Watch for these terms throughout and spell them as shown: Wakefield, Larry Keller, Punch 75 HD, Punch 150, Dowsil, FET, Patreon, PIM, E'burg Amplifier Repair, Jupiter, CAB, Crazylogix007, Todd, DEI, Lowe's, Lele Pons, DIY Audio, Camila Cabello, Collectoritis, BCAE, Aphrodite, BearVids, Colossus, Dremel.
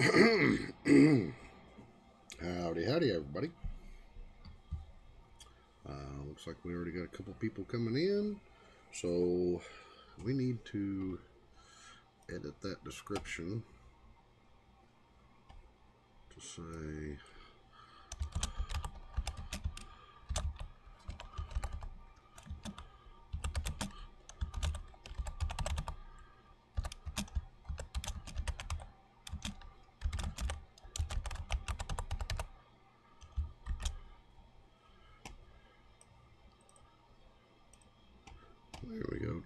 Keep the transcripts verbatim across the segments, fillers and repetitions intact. Howdy, howdy, everybody. Uh, looks like we already got a couple people coming in, so we need to edit that description to say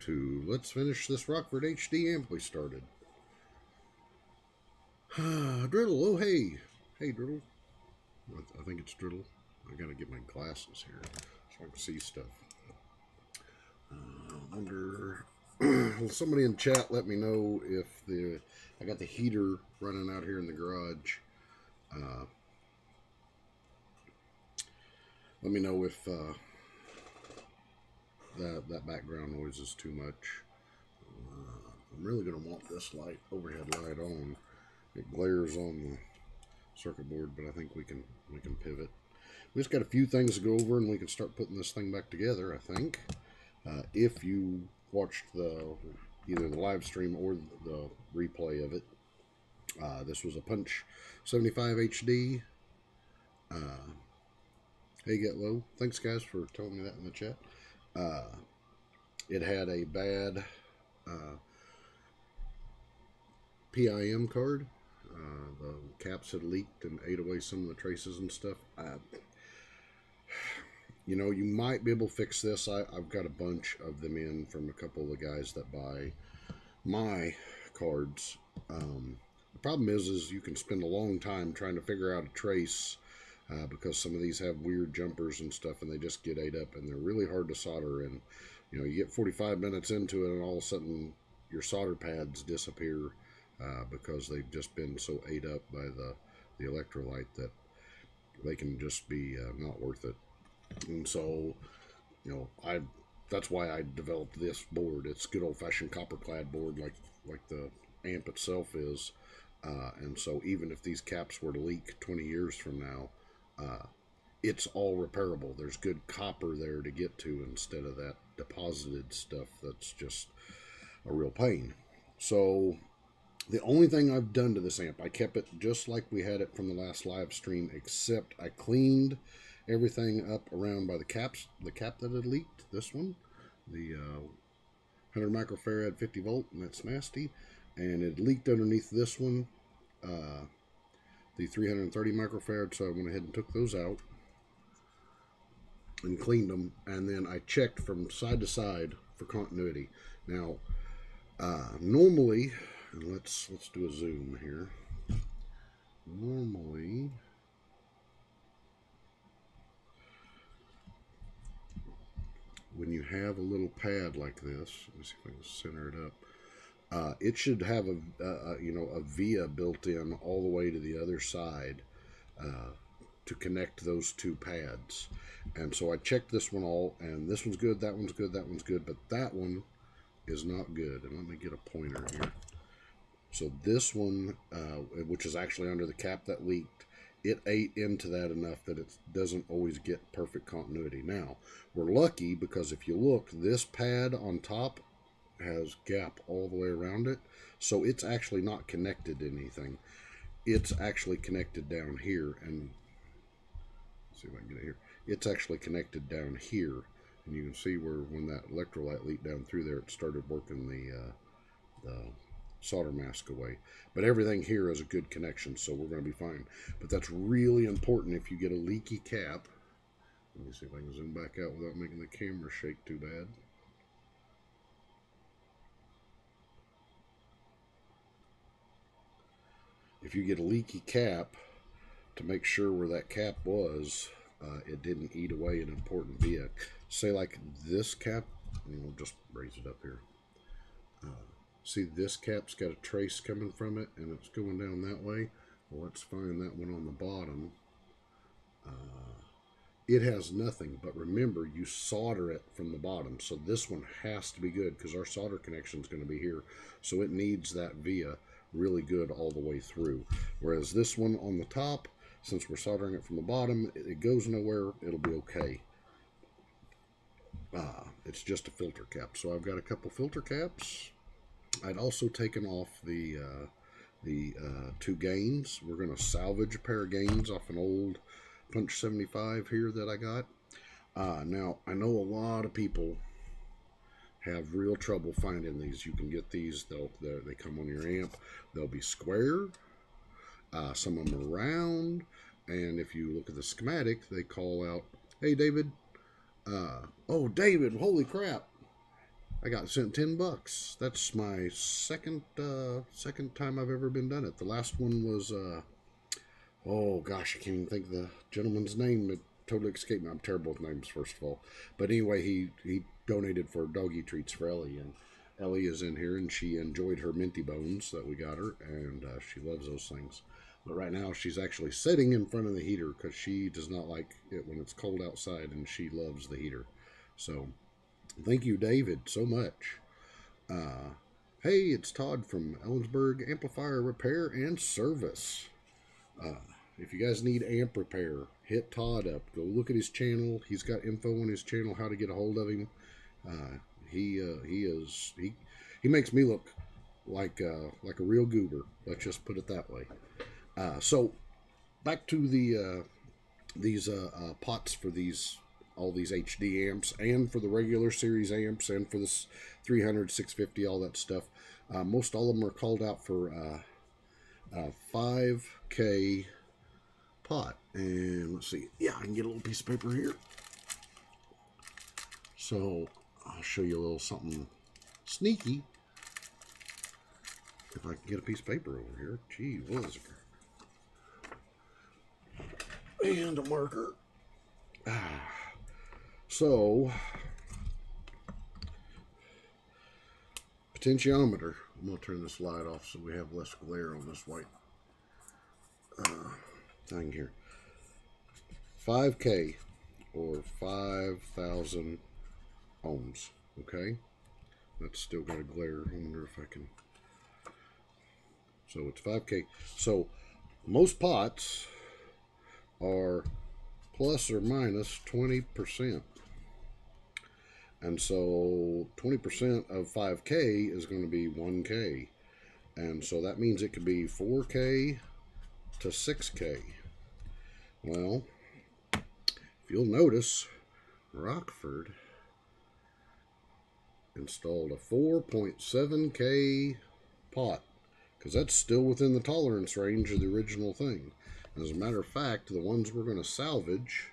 to let's finish this Rockford H D amp we started. Driddle, oh hey. Hey Driddle. I think it's Driddle. I gotta get my glasses here so I can see stuff. Uh, wonder, will somebody in chat let me know if the, I got the heater running out here in the garage. Uh, let me know if uh, That, that background noise is too much. Uh, I'm really going to want this light, overhead light on. It glares on the circuit board, but I think we can we can pivot. We just got a few things to go over, and we can start putting this thing back together, I think. Uh, if you watched the either the live stream or the replay of it, uh, this was a Punch seventy-five H D. Uh, hey, Get Low. Thanks, guys, for telling me that in the chat. Uh, it had a bad uh, P I M card. Uh, the caps had leaked and ate away some of the traces and stuff. I, you know, you might be able to fix this. I, I've got a bunch of them in from a couple of the guys that buy my cards. Um, the problem is, is you can spend a long time trying to figure out a trace. Uh, because some of these have weird jumpers and stuff, and they just get ate up, and they're really hard to solder. And you know, you get forty-five minutes into it, and all of a sudden your solder pads disappear uh, because they've just been so ate up by the the electrolyte that they can just be uh, not worth it. And so, you know, I that's why I developed this board. It's good old-fashioned copper-clad board, like like the amp itself is. Uh, and so, even if these caps were to leak twenty years from now, Uh, it's all repairable. There's good copper there to get to instead of that deposited stuff that's just a real pain. So the only thing I've done to this amp, I kept it just like we had it from the last live stream, except I cleaned everything up around by the caps, the cap that had leaked, this one, the uh, one hundred microfarad fifty volt, and that's nasty, and it leaked underneath this one, uh, the three hundred thirty microfarad, so I went ahead and took those out and cleaned them, and then I checked from side to side for continuity. Now, uh, normally, and let's let's do a zoom here. Normally, when you have a little pad like this, let me see if I can center it up. Uh, it should have a, uh, you know, a via built in all the way to the other side uh, to connect those two pads. And so I checked this one all, and this one's good, that one's good, that one's good, but that one is not good. And let me get a pointer here. So this one, uh, which is actually under the cap that leaked, it ate into that enough that it doesn't always get perfect continuity. Now, we're lucky because if you look, this pad on top has gap all the way around it, so it's actually not connected to anything. It's actually connected down here, and let's see if I can get it here. It's actually connected down here, and you can see where when that electrolyte leaked down through there, it started working the, uh, the solder mask away. But everything here is a good connection, so we're going to be fine. But that's really important if you get a leaky cap. Let me see if I can zoom back out without making the camera shake too bad. If you get a leaky cap, to make sure where that cap was, uh, it didn't eat away an important via. Say like this cap, and we'll just raise it up here. Uh, see, this cap's got a trace coming from it, and it's going down that way. Well, let's find that one on the bottom. Uh, it has nothing, but remember, you solder it from the bottom. So this one has to be good, because our solder connection is going to be here. So it needs that via. really good all the way through. Whereas this one on the top, since we're soldering it from the bottom, it goes nowhere, it'll be okay. Ah, it's just a filter cap. So I've got a couple filter caps. I'd also taken off the uh, the uh, two gains. We're going to salvage a pair of gains off an old Punch seventy-five here that I got. Uh, now, I know a lot of people have real trouble finding these. You can get these. They'll, they come on your amp. They'll be square. Uh, some of them are round. And if you look at the schematic, they call out, hey, David. Uh, oh, David, holy crap. I got sent ten bucks. That's my second uh, second time I've ever been done it. The last one was, uh, oh gosh, I can't even think of the gentleman's name. It totally escaped me. I'm terrible with names, first of all. But anyway, he, he donated for doggy treats for Ellie. And Ellie is in here, and she enjoyed her minty bones that we got her, and uh, she loves those things. But right now, she's actually sitting in front of the heater because she does not like it when it's cold outside, and she loves the heater. So... thank you, David, so much. Uh, hey, it's Todd from Ellensburg Amplifier Repair and Service. Uh, if you guys need amp repair, hit Todd up. Go look at his channel. He's got info on his channel, how to get a hold of him. Uh, he uh, he is he he makes me look like uh, like a real goober. Let's just put it that way. Uh, so back to the uh, these uh, uh, pots for these. All these H D amps, and for the regular series amps, and for this three hundred, six fifty, all that stuff. Uh, most all of them are called out for uh, a five K pot. And let's see. Yeah, I can get a little piece of paper here. So I'll show you a little something sneaky. If I can get a piece of paper over here. Gee, what is it? And a marker. Ah. So, potentiometer. I'm going to turn this light off so we have less glare on this white uh, thing here. five K or five thousand ohms. Okay? That's still got a glare. I wonder if I can. So, it's five K. So, most pots are plus or minus twenty percent. And so twenty percent of five K is going to be one K. And so that means it could be four K to six K. Well, if you'll notice, Rockford installed a four point seven K pot, because that's still within the tolerance range of the original thing. As a matter of fact, the ones we're going to salvage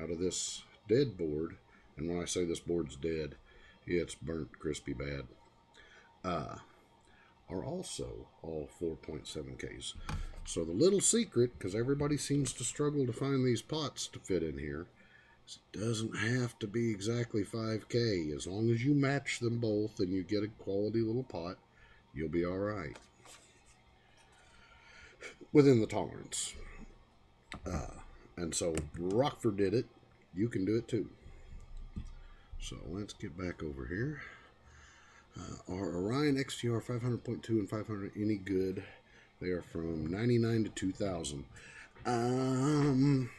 out of this dead board, and when I say this board's dead, it's burnt crispy bad, uh, are also all four point seven Ks. So the little secret, because everybody seems to struggle to find these pots to fit in here, is it doesn't have to be exactly five K. As long as you match them both and you get a quality little pot, you'll be all right. Within the tolerance. Uh, and so Rockford did it. You can do it too. So let's get back over here. Uh, are Orion X T R five hundred point two and five hundred any good? They are from ninety-nine to two thousand. Um,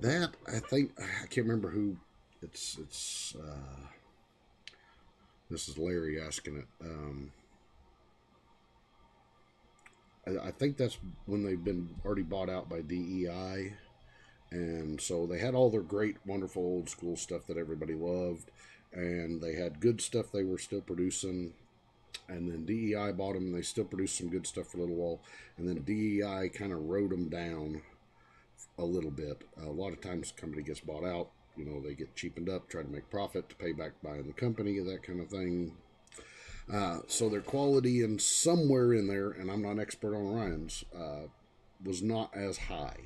that I think I can't remember who. It's it's. Uh, this is Larry asking it. Um, I think that's when they've been already bought out by D E I, and so they had all their great, wonderful old school stuff that everybody loved, and they had good stuff they were still producing, and then D E I bought them, and they still produced some good stuff for a little while, and then D E I kind of rode them down a little bit. A lot of times the company gets bought out, you know, they get cheapened up, try to make profit to pay back buying the company, that kind of thing. Uh, so their quality in somewhere in there, and I'm not an expert on Orion's, uh, was not as high.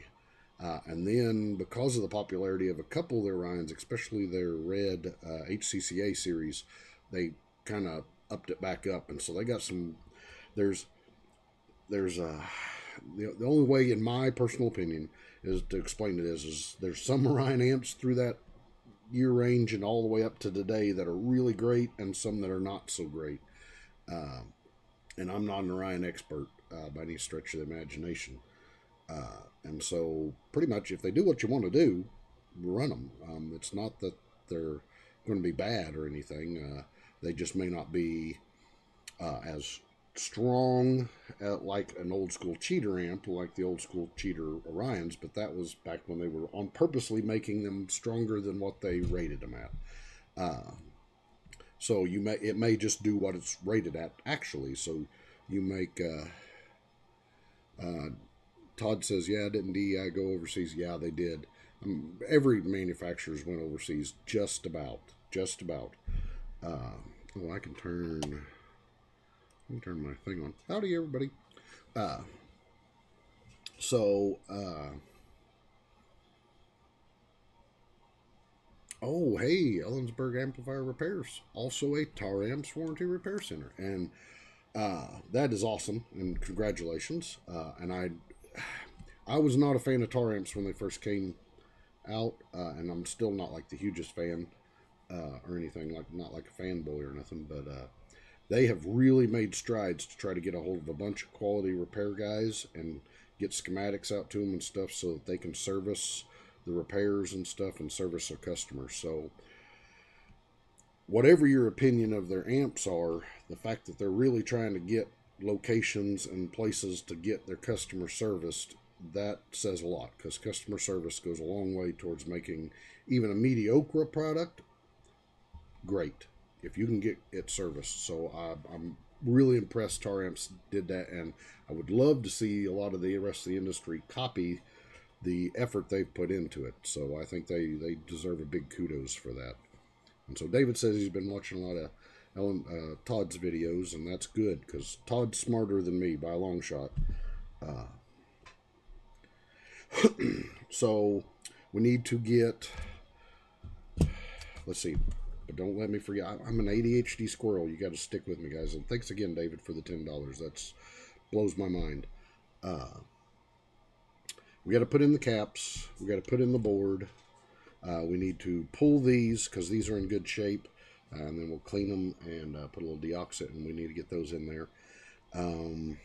Uh, and then because of the popularity of a couple of their Orions, especially their red uh, H C C A series, they kind of upped it back up. And so they got some, there's, there's a, the, the only way in my personal opinion is to explain it is, is there's some Orion amps through that year range and all the way up to today that are really great, and some that are not so great. Uh, and I'm not an Orion expert uh, by any stretch of the imagination. Uh, and so pretty much if they do what you want to do, run them. Um, it's not that they're going to be bad or anything. Uh, they just may not be uh, as strong at, like an old school cheater amp, like the old school cheater Orions, but that was back when they were on purposely making them stronger than what they rated them at. Uh, so you may, it may just do what it's rated at actually. So you make, uh, uh, Todd says, yeah, didn't D E I go overseas? Yeah, they did. Um, every manufacturer's went overseas, just about, just about. Uh, oh, I can turn, let me turn my thing on. Howdy, everybody. Uh, so, uh, oh, hey, Ellensburg Amplifier Repairs, also a Taramps Warranty Repair Center. And uh, that is awesome, and congratulations. Uh, and I... I was not a fan of Taramps when they first came out, uh, and I'm still not like the hugest fan uh, or anything, like not like a fanboy or nothing, but uh, they have really made strides to try to get a hold of a bunch of quality repair guys and get schematics out to them and stuff so that they can service the repairs and stuff and service their customers. So whatever your opinion of their amps are, the fact that they're really trying to get locations and places to get their customer serviced, that says a lot, because customer service goes a long way towards making even a mediocre product great if you can get it serviced. So I, I'm really impressed Taramps did that, and I would love to see a lot of the rest of the industry copy the effort they've put into it. So I think they they deserve a big kudos for that. And so David says he's been watching a lot of Ellen, uh, Todd's videos, and that's good, because Todd's smarter than me by a long shot. Uh, so we need to get, let's see, but don't let me forget, I'm an A D H D squirrel. You got to stick with me, guys. And thanks again, David, for the ten dollars. That's blows my mind. Uh, we got to put in the caps. We got to put in the board. Uh, we need to pull these, because these are in good shape. Uh, and then we'll clean them and uh, put a little deoxit, and we need to get those in there. Um,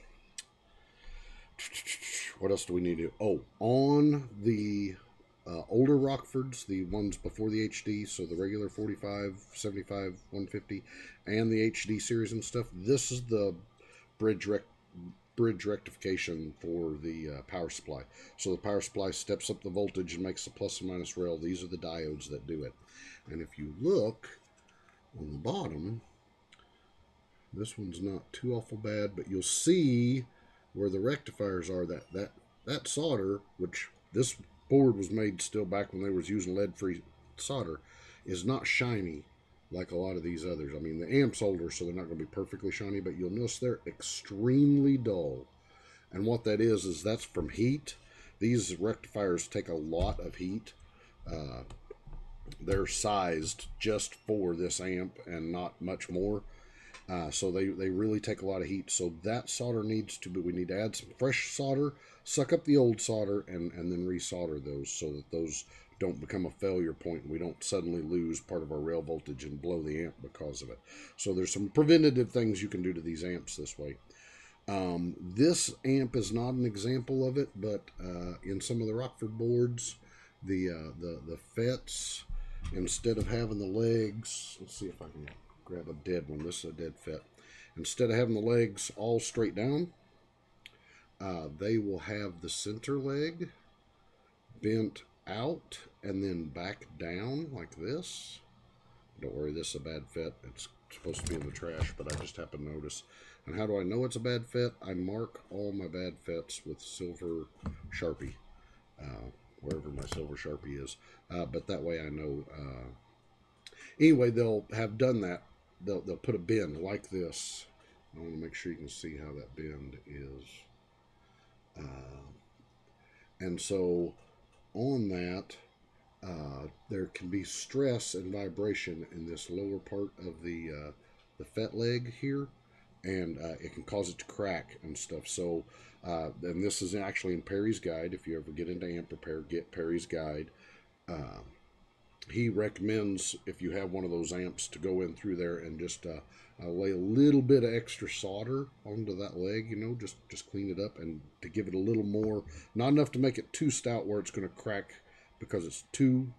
what else do we need to do? Oh, on the uh, older Rockfords, the ones before the H D, so the regular forty-five, seventy-five, one fifty, and the H D series and stuff, this is the bridge rec bridge rectification for the uh, power supply. So the power supply steps up the voltage and makes the plus and minus rail. These are the diodes that do it. And if you look on the bottom, this one's not too awful bad, but you'll see where the rectifiers are. That that that solder, which this board was made still back when they was using lead-free solder, is not shiny like a lot of these others. I mean, the amp's older, so they're not going to be perfectly shiny, but you'll notice they're extremely dull. And what that is is that's from heat. These rectifiers take a lot of heat. Uh, they're sized just for this amp and not much more, uh, so they, they really take a lot of heat. So that solder needs to be, we need to add some fresh solder, suck up the old solder, and, and then re-solder those so that those don't become a failure point. We don't suddenly lose part of our rail voltage and blow the amp because of it. So there's some preventative things you can do to these amps this way. Um, this amp is not an example of it, but uh, in some of the Rockford boards, the, uh, the, the F E Ts, instead of having the legs, let's see if I can grab a dead one. This is a dead F E T. Instead of having the legs all straight down, uh, they will have the center leg bent out and then back down like this. Don't worry, this is a bad F E T. It's supposed to be in the trash, but I just happened to notice. And how do I know it's a bad F E T? I mark all my bad F E Ts with silver Sharpie. Uh, wherever my silver Sharpie is, uh, but that way I know. Uh, anyway, they'll have done that. They'll, they'll put a bend like this. I want to make sure you can see how that bend is. Uh, and so on that, uh, there can be stress and vibration in this lower part of the, uh, the F E T leg here, and uh, it can cause it to crack and stuff. So uh, and this is actually in Perry's guide. If you ever get into amp repair, get Perry's guide. Uh, he recommends, if you have one of those amps, to go in through there and just uh, uh, lay a little bit of extra solder onto that leg, you know, just, just clean it up and to give it a little more, not enough to make it too stout where it's going to crack because it's too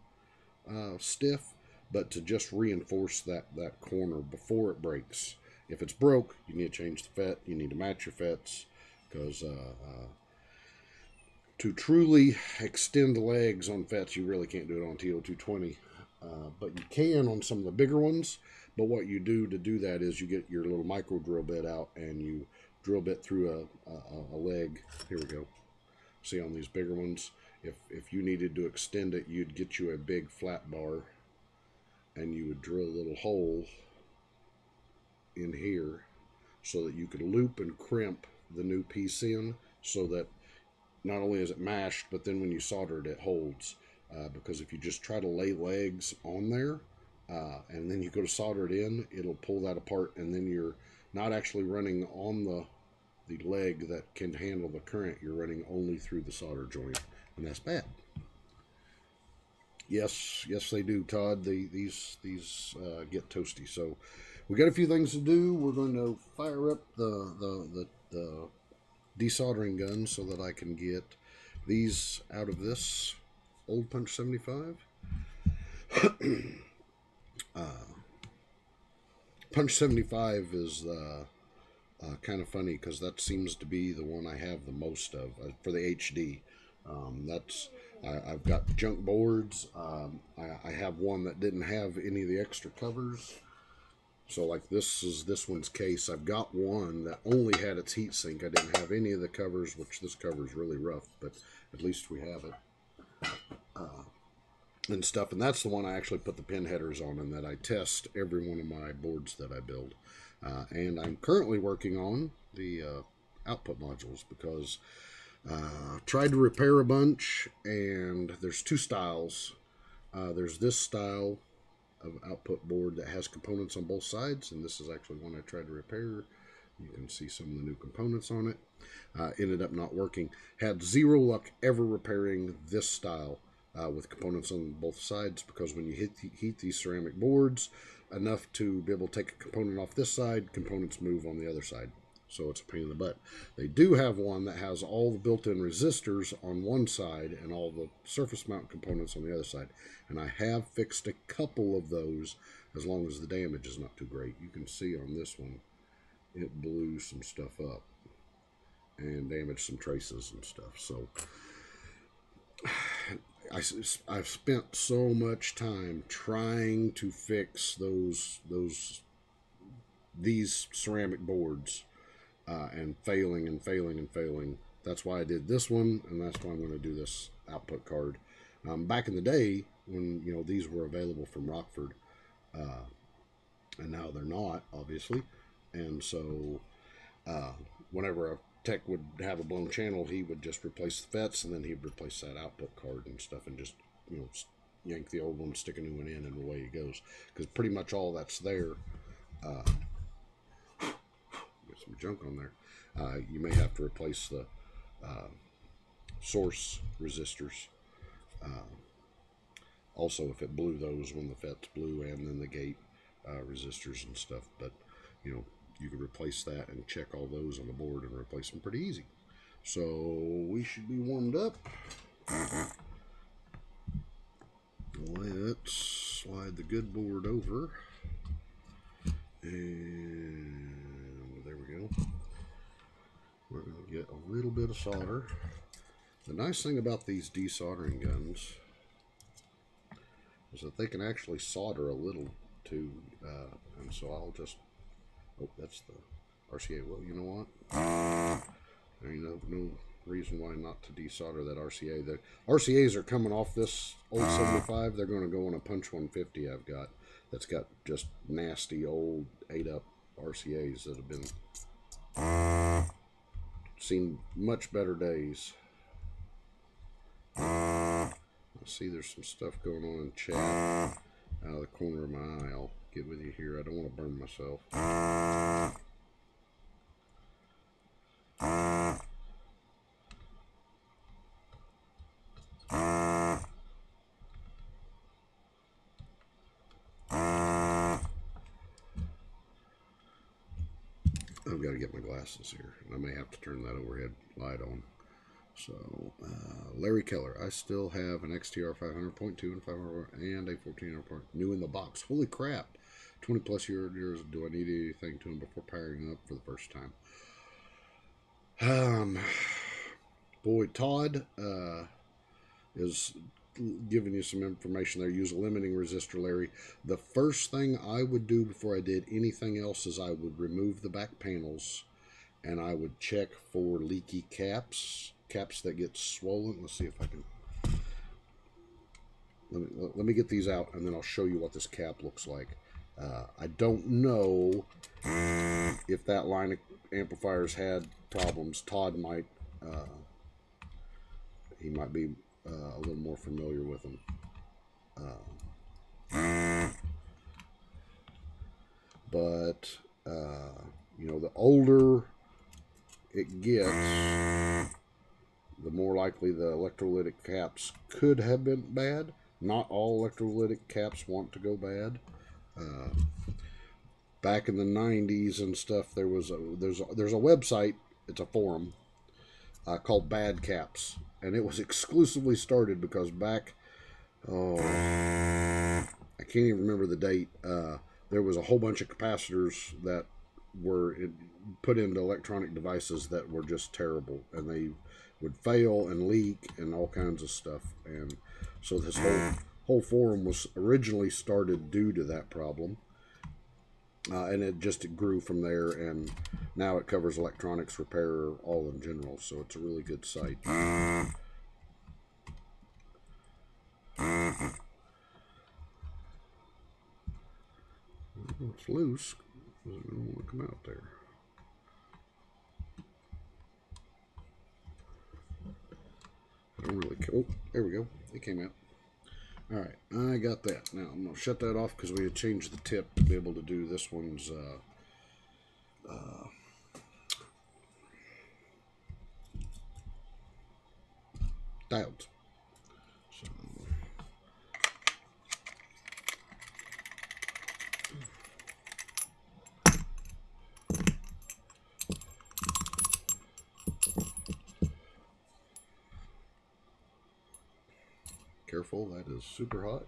uh, stiff, but to just reinforce that, that corner before it breaks. If it's broke, you need to change the FET, you need to match your FETs, because uh, uh, to truly extend the legs on FETs, you really can't do it on T O two twenty, uh, but you can on some of the bigger ones. But what you do to do that is you get your little micro drill bit out and you drill bit through a, a, a leg. Here we go. See, on these bigger ones, if, if you needed to extend it, you'd get you a big flat bar and you would drill a little hole in here so that you could loop and crimp the new piece in, so that not only is it mashed, but then when you solder it, it holds, uh, because if you just try to lay legs on there uh, and then you go to solder it in, it'll pull that apart, and then you're not actually running on the the leg that can handle the current. You're running only through the solder joint, and that's bad. Yes, yes they do, Todd. They, these these uh, get toasty. So we got a few things to do. We're going to fire up the, the, the, the desoldering gun so that I can get these out of this old Punch seventy-five. uh, Punch seventy-five is uh, uh, kind of funny because that seems to be the one I have the most of uh, for the H D. Um, that's I, I've got junk boards. Um, I, I have one that didn't have any of the extra covers. So like this is this one's case. I've got one that only had its heat sink. I didn't have any of the covers, which this cover is really rough, but at least we have it uh, and stuff. And that's the one I actually put the pin headers on, and that I test every one of my boards that I build. Uh, and I'm currently working on the uh, output modules, because I uh, tried to repair a bunch, and there's two styles. Uh, there's this style of output board that has components on both sides, and this is actually one I tried to repair. You can see some of the new components on it. Uh, ended up not working. Had zero luck ever repairing this style uh, with components on both sides, because when you hit the, heat these ceramic boards enough to be able to take a component off this side, components move on the other side. So it's a pain in the butt. They do have one that has all the built-in resistors on one side and all the surface mount components on the other side. And I have fixed a couple of those, as long as the damage is not too great. You can see on this one, it blew some stuff up and damaged some traces and stuff. So I, I've spent so much time trying to fix those, those, these ceramic boards. Uh, and failing and failing and failing. That's why I did this one, and that's why I'm going to do this output card. Um, back in the day, when you know these were available from Rockford, uh, and now they're not, obviously. And so, uh, whenever a tech would have a blown channel, he would just replace the FETs, and then he'd replace that output card and stuff, and just you know yank the old one, stick a new one in, and away it goes. Because pretty much all that's there. Uh, some junk on there. Uh, you may have to replace the uh, source resistors. Uh, also, if it blew those when the FETs blew, and then the gate uh, resistors and stuff. But you know, you could replace that and check all those on the board and replace them pretty easy. So we should be warmed up. Let's slide the good board over. And we're going to get a little bit of solder. The nice thing about these desoldering guns is that they can actually solder a little too, uh, and so I'll just, oh, that's the R C A. Well, you know what? Uh, there ain't no, no reason why not to desolder that R C A. The R C As are coming off this old uh, seventy-five. They're going to go on a Punch one fifty I've got that's got just nasty old ate-up R C As that have been... Uh, seen much better days. I see there's some stuff going on in chat out of the corner of my eye. I'll get with you here. I don't want to burn myself. I've got to get my glasses here. I may have to turn that overhead light on. So, uh, Larry Keller, I still have an X T R five hundred point two and five hundred and a fourteen hundred part new in the box. Holy crap! twenty plus years, do I need anything to them before powering up for the first time? Um, boy, Todd uh, is giving you some information there. Use a limiting resistor, Larry. The first thing I would do before I did anything else is I would remove the back panels and I would check for leaky caps. Caps that get swollen. Let's see if I can. Let me, let me get these out, and then I'll show you what this cap looks like. Uh, I don't know if that line of amplifiers had problems. Todd might. Uh, he might be uh, a little more familiar with them. Uh, but uh, you know, the older it gets, the more likely the electrolytic caps could have been bad. Not all electrolytic caps want to go bad. Uh, back in the nineties and stuff, there was a there's a, there's a website. It's a forum uh, called Bad Caps, and it was exclusively started because back oh I can't even remember the date. Uh, there was a whole bunch of capacitors that were in, put into electronic devices that were just terrible, and they would fail and leak and all kinds of stuff. And so this whole whole forum was originally started due to that problem, uh, and it just it grew from there, and now it covers electronics repair all in general, so it's a really good site. It's loose because I don't want to come out there. I don't really care. Oh, there we go. It came out. All right, I got that. Now I'm gonna shut that off because we had changed the tip to be able to do this one's uh, uh, dialed. So. Careful, that is super hot.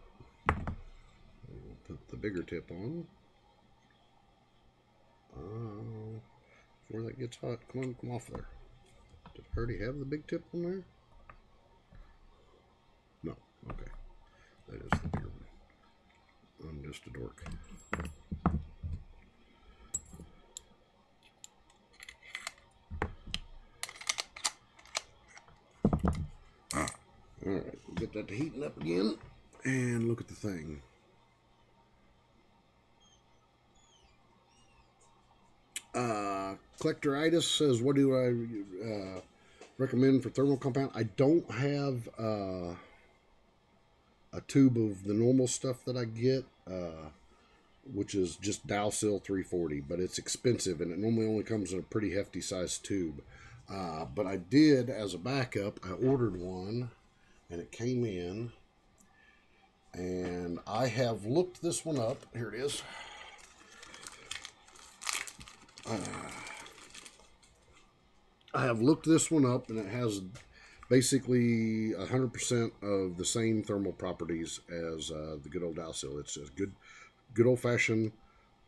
We'll put the bigger tip on. Uh, before that gets hot, come on, come off there. Did I already have the big tip on there? No, okay. That is the bigger one. I'm just a dork. All right, we'll get that to heating up again, and look at the thing. Uh, Collectoritis says, what do I uh, recommend for thermal compound? I don't have uh, a tube of the normal stuff that I get, uh, which is just Dowsil three forty, but it's expensive, and it normally only comes in a pretty hefty sized tube. Uh, but I did, as a backup, I ordered one. And it came in, and I have looked this one up. Here it is. Uh, I have looked this one up, and it has basically one hundred percent of the same thermal properties as uh, the good old Dowsil. It's a good, good old-fashioned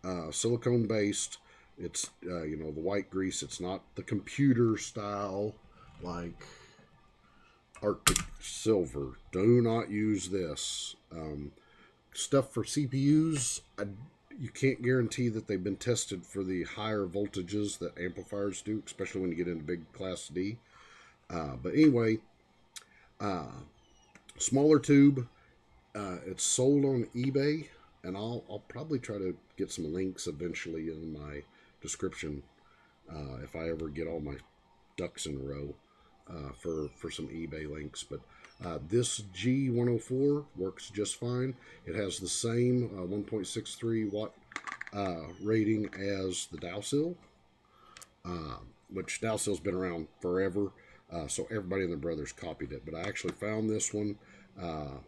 uh, silicone-based. It's uh, you know, the white grease. It's not the computer style like Arctic silver. Do not use this um, stuff for C P Us. I, you can't guarantee that they've been tested for the higher voltages that amplifiers do, especially when you get into big class D. Uh, but anyway, uh, smaller tube. Uh, it's sold on eBay, and I'll, I'll probably try to get some links eventually in my description uh, if I ever get all my ducks in a row. Uh, for, for some eBay links, but uh, this G one oh four works just fine. It has the same uh, one point six three watt uh, rating as the Dowsil, uh, which Dowsil's been around forever, uh, so everybody and their brothers copied it. But I actually found this one uh,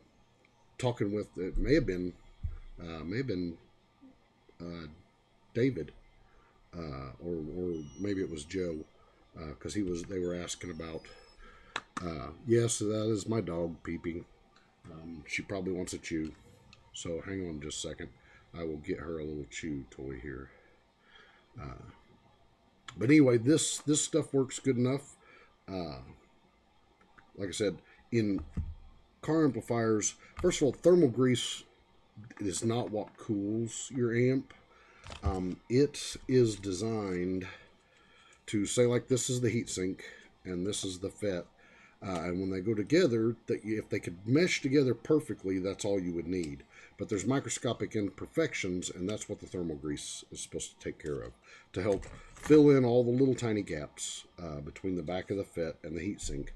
talking with, it may have been, uh, may have been uh, David uh, or, or maybe it was Joe, because uh, he was. They were asking about. Uh, yes, that is my dog peeping. Um, she probably wants a chew, so hang on just a second. I will get her a little chew toy here. Uh, but anyway, this this stuff works good enough. Uh, like I said, in car amplifiers, first of all, thermal grease is not what cools your amp. Um, it is designed to say, like, this is the heatsink and this is the F E T. Uh, and when they go together, that if they could mesh together perfectly, that's all you would need. But there's microscopic imperfections, and that's what the thermal grease is supposed to take care of, to help fill in all the little tiny gaps uh, between the back of the F E T and the heatsink,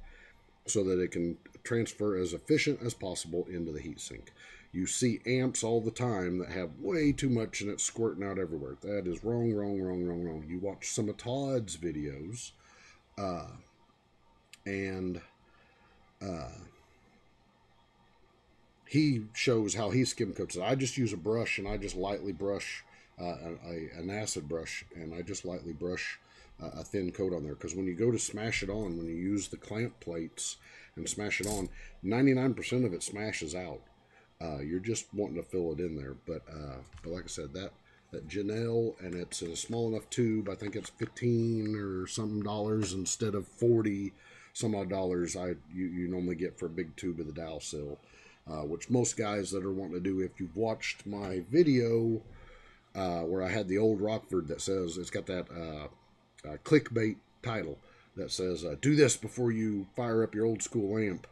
so that it can transfer as efficient as possible into the heatsink. You see amps all the time that have way too much and it's squirting out everywhere. That is wrong, wrong, wrong, wrong, wrong. You watch some of Todd's videos, uh, and... Uh, he shows how he skim coats it. I just use a brush and I just lightly brush uh, a, a, an acid brush, and I just lightly brush uh, a thin coat on there, because when you go to smash it on, when you use the clamp plates and smash it on, ninety-nine percent of it smashes out. Uh, you're just wanting to fill it in there, but uh, but like I said, that that Janelle, and it's in a small enough tube. I think it's fifteen or something dollars instead of forty. Some odd dollars I you, you normally get for a big tube of the Dowsil, uh, which most guys that are wanting to do, if you've watched my video uh, where I had the old Rockford that says, it's got that uh, uh, clickbait title that says, uh, do this before you fire up your old school amp,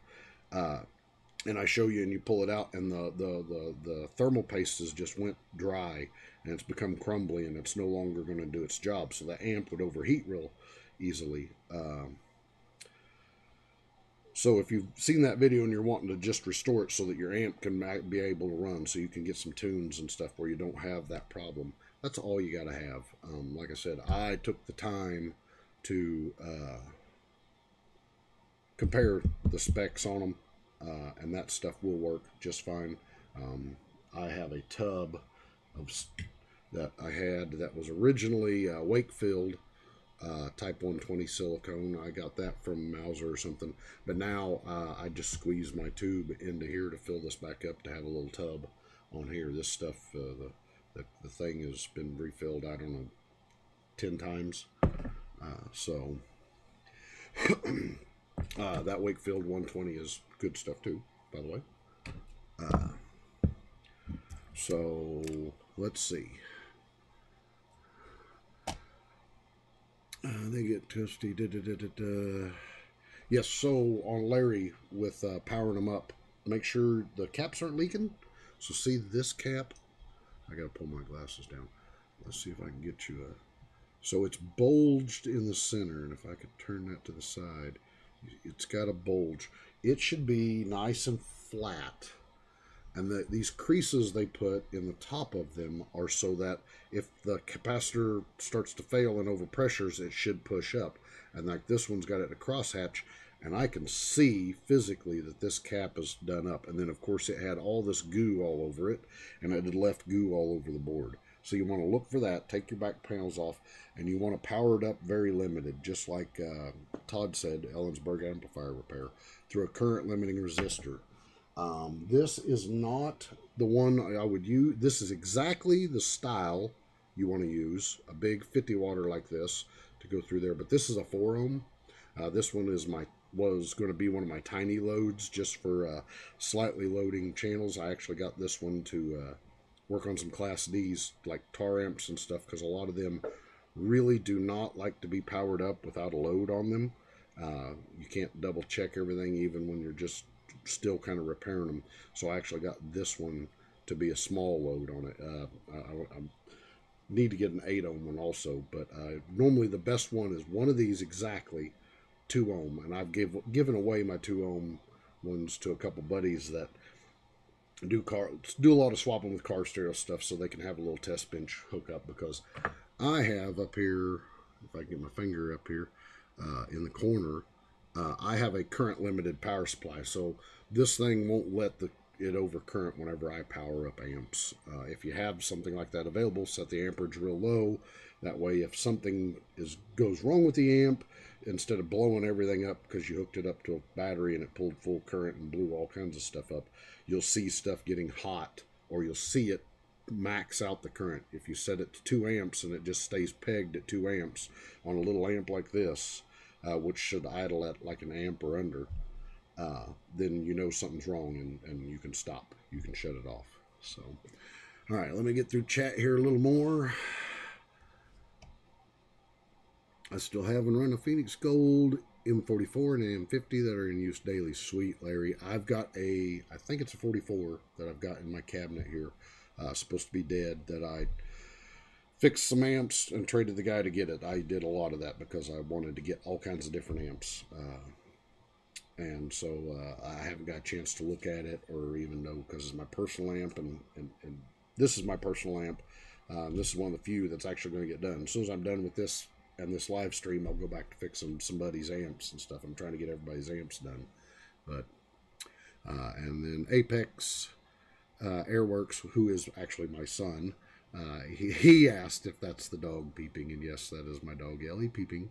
uh, and I show you and you pull it out and the, the, the, the thermal paste has just went dry and it's become crumbly and it's no longer going to do its job, so the amp would overheat real easily. Um, So if you've seen that video and you're wanting to just restore it so that your amp can be able to run, so you can get some tunes and stuff where you don't have that problem, that's all you got to have. Um, like I said, I took the time to uh, compare the specs on them, uh, and that stuff will work just fine. Um, I have a tub of that I had that was originally uh, Wakefield. Uh, type one twenty silicone. I got that from Mauser or something, but now uh, I just squeeze my tube into here to fill this back up to have a little tub on here. This stuff, uh, the, the, the thing has been refilled, I don't know, ten times. Uh, so uh, that Wakefield one twenty is good stuff too, by the way. Uh, so let's see. Uh, they get toasty. Da, da, da, da, da. Yes, so on Larry with uh, powering them up, make sure the caps aren't leaking. So see this cap? I got to pull my glasses down. Let's see if I can get you a... So it's bulged in the center, and if I could turn that to the side, it's got a bulge. It should be nice and flat. And the, these creases they put in the top of them are so that if the capacitor starts to fail and overpressures, it should push up. And like this one's got it in a crosshatch, and I can see physically that this cap is done up. And then, of course, it had all this goo all over it, and it had left goo all over the board. So you want to look for that, take your back panels off, and you want to power it up very limited, just like uh, Todd said, Ellensburg Amplifier Repair, through a current limiting resistor. Um, this is not the one I would use. This is exactly the style you want to use, a big fifty watter like this to go through there, but this is a four ohm. Uh, this one is my was going to be one of my tiny loads just for uh, slightly loading channels. I actually got this one to uh, work on some Class D's like Taramps and stuff, because a lot of them really do not like to be powered up without a load on them. Uh, you can't double check everything even when you're just still kind of repairing them, so I actually got this one to be a small load on it. Uh, I, I need to get an eight ohm one also, but uh, normally the best one is one of these exactly, two ohm, and I've give, given away my two ohm ones to a couple buddies that do car do a lot of swapping with car stereo stuff, so they can have a little test bench hookup, because I have up here, if I can get my finger up here, uh, in the corner, Uh, I have a current limited power supply, so this thing won't let the it overcurrent whenever I power up amps. Uh, if you have something like that available, set the amperage real low. That way, if something is goes wrong with the amp, instead of blowing everything up because you hooked it up to a battery and it pulled full current and blew all kinds of stuff up, you'll see stuff getting hot, or you'll see it max out the current. If you set it to two amps and it just stays pegged at two amps on a little amp like this, uh, which should idle at like an amp or under, uh, then you know something's wrong, and, and you can stop. You can shut it off. So, all right, let me get through chat here a little more. I still haven't run a Phoenix Gold M forty-four and M fifty that are in use daily. Sweet, Larry. I've got a, I think it's a forty-four that I've got in my cabinet here. Uh, supposed to be dead, that I fixed some amps and traded the guy to get it. I did a lot of that because I wanted to get all kinds of different amps. Uh, and so uh, I haven't got a chance to look at it or even know, because it's my personal amp, and, and, and this is my personal amp. Uh, this is one of the few that's actually going to get done. As soon as I'm done with this and this live stream, I'll go back to fixing somebody's amps and stuff. I'm trying to get everybody's amps done. But uh, and then Apex Uh, Airworks, who is actually my son, uh, he, he asked if that's the dog peeping, and yes, that is my dog Ellie peeping.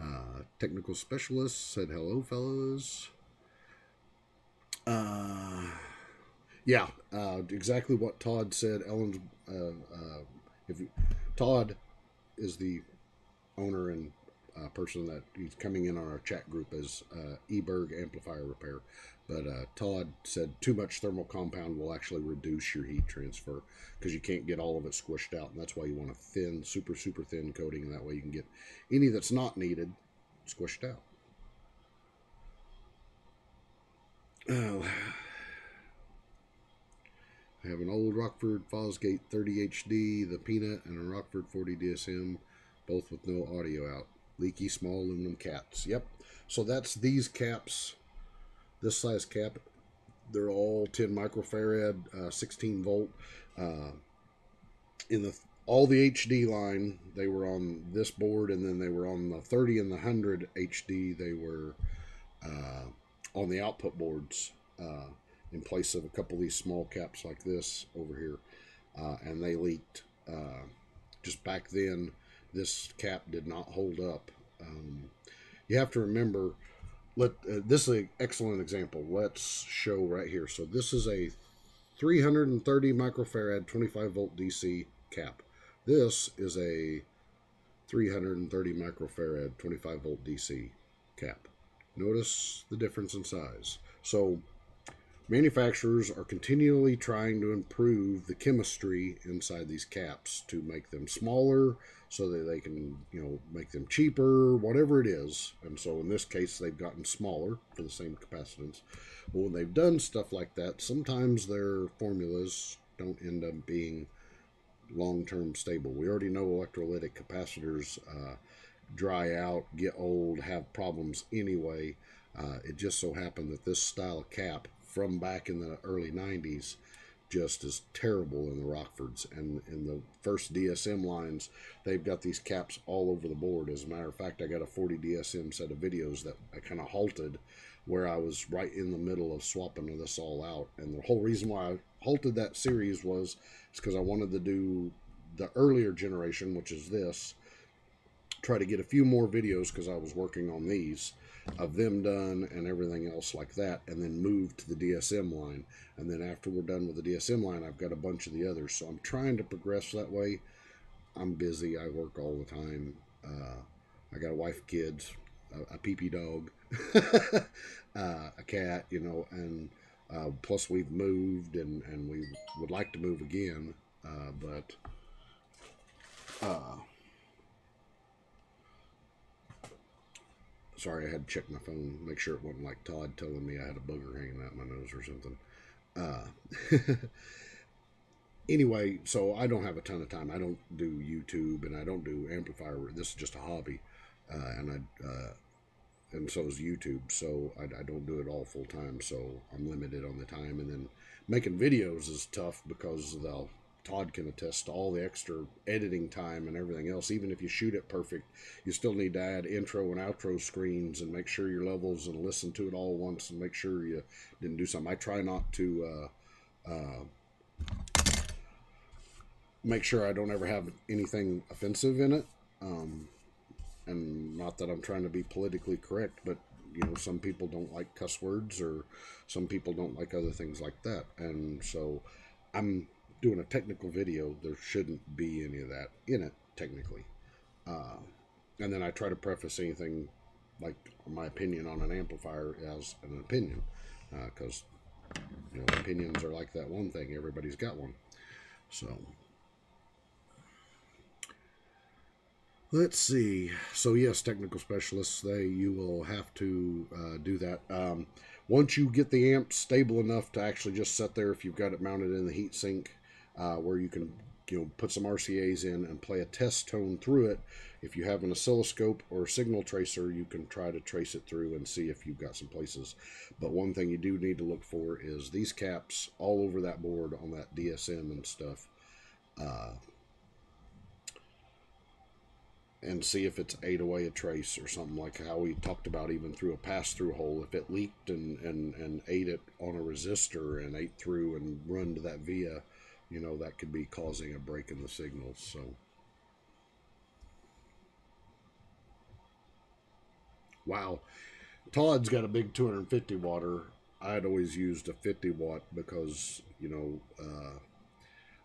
Uh, Technical Specialist said hello, fellas. Uh, yeah, uh, exactly what Todd said. Ellen, uh, uh, if you, Todd is the owner and uh, person that he's coming in on our chat group as uh, Ellensburg Amplifier Repair. But uh, Todd said too much thermal compound will actually reduce your heat transfer because you can't get all of it squished out. And that's why you want a thin, super, super thin coating. And that way you can get any that's not needed squished out. Oh. I have an old Rockford Fosgate thirty H D, the Peanut, and a Rockford forty D S M, both with no audio out. Leaky, small aluminum caps. Yep. So that's these caps. This size cap, they're all ten microfarad, uh, sixteen volt. Uh, in the all the H D line, they were on this board, and then they were on the thirty and the one hundred H D. They were uh, on the output boards uh, in place of a couple of these small caps like this over here, uh, and they leaked. Uh, just back then, this cap did not hold up. Um, you have to remember. Let, uh, this is an excellent example. Let's show right here. So this is a three hundred thirty microfarad twenty-five volt D C cap. This is a three hundred thirty microfarad twenty-five volt D C cap. Notice the difference in size. So manufacturers are continually trying to improve the chemistry inside these caps to make them smaller, so that they can, you know, make them cheaper, whatever it is. And so in this case, they've gotten smaller for the same capacitance. But when they've done stuff like that, sometimes their formulas don't end up being long-term stable. We already know electrolytic capacitors uh, dry out, get old, have problems anyway. Uh, it just so happened that this style cap from back in the early nineties just as terrible in the Rockfords, and in the first D S M lines, they've got these caps all over the board. As a matter of fact, I got a forty D S M set of videos that I kind of halted where I was right in the middle of swapping this all out. And the whole reason why I halted that series was because I wanted to do the earlier generation, which is this, try to get a few more videos, because I was working on these, of them done and everything else like that, and then move to the D S M line. And then after we're done with the D S M line, I've got a bunch of the others. So I'm trying to progress that way. I'm busy. I work all the time. Uh, I got a wife, kids, a, a pee-pee dog, uh, a cat, you know, and uh, plus we've moved, and, and we would like to move again, uh, but... Uh, Sorry, I had to check my phone, make sure it wasn't like Todd telling me I had a booger hanging out my nose or something. Uh, anyway, so I don't have a ton of time. I don't do YouTube, and I don't do amplifier. This is just a hobby, uh, and I uh, and so is YouTube. So I, I don't do it all full time. So I'm limited on the time, and then making videos is tough because they'll Todd can attest to all the extra editing time and everything else. Even if you shoot it perfect, you still need to add intro and outro screens and make sure your levels and listen to it all once and make sure you didn't do something. I try not to uh, uh, make sure I don't ever have anything offensive in it. Um, and not that I'm trying to be politically correct, but you know, some people don't like cuss words, or some people don't like other things like that. And so I'm doing a technical video. There shouldn't be any of that in it, technically. Uh, and then I try to preface anything like my opinion on an amplifier as an opinion, because uh, you know, opinions are like that one thing. Everybody's got one. So let's see. So yes, technical specialists, they you will have to uh, do that. Um, once you get the amp stable enough to actually just sit there, if you've got it mounted in the heat sink, uh, where you can you know put some R C As in and play a test tone through it. If you have an oscilloscope or a signal tracer, you can try to trace it through and see if you've got some places. But one thing you do need to look for is these caps all over that board on that D S M and stuff. Uh, and see if it's ate away a trace or something, like how we talked about even through a pass-through hole. If it leaked and, and, and ate it on a resistor and ate through and run to that via, you know, that could be causing a break in the signal. So wow, Todd's got a big two hundred fifty watter. I'd always used a fifty watt because, you know, uh,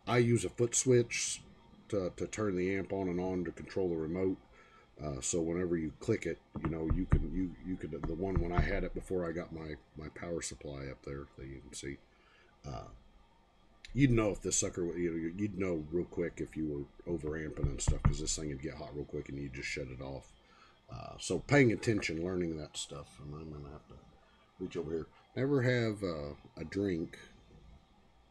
I use a foot switch To, to turn the amp on and on to control the remote, uh, so whenever you click it, you know, you can you you could the one when I had it before I got my my power supply up there that you can see, uh, you'd know if this sucker, you know, you'd know real quick if you were over amping and stuff, because this thing would get hot real quick and you just shut it off. Uh, so paying attention, learning that stuff. And I'm gonna have to reach over here. Never have uh, a drink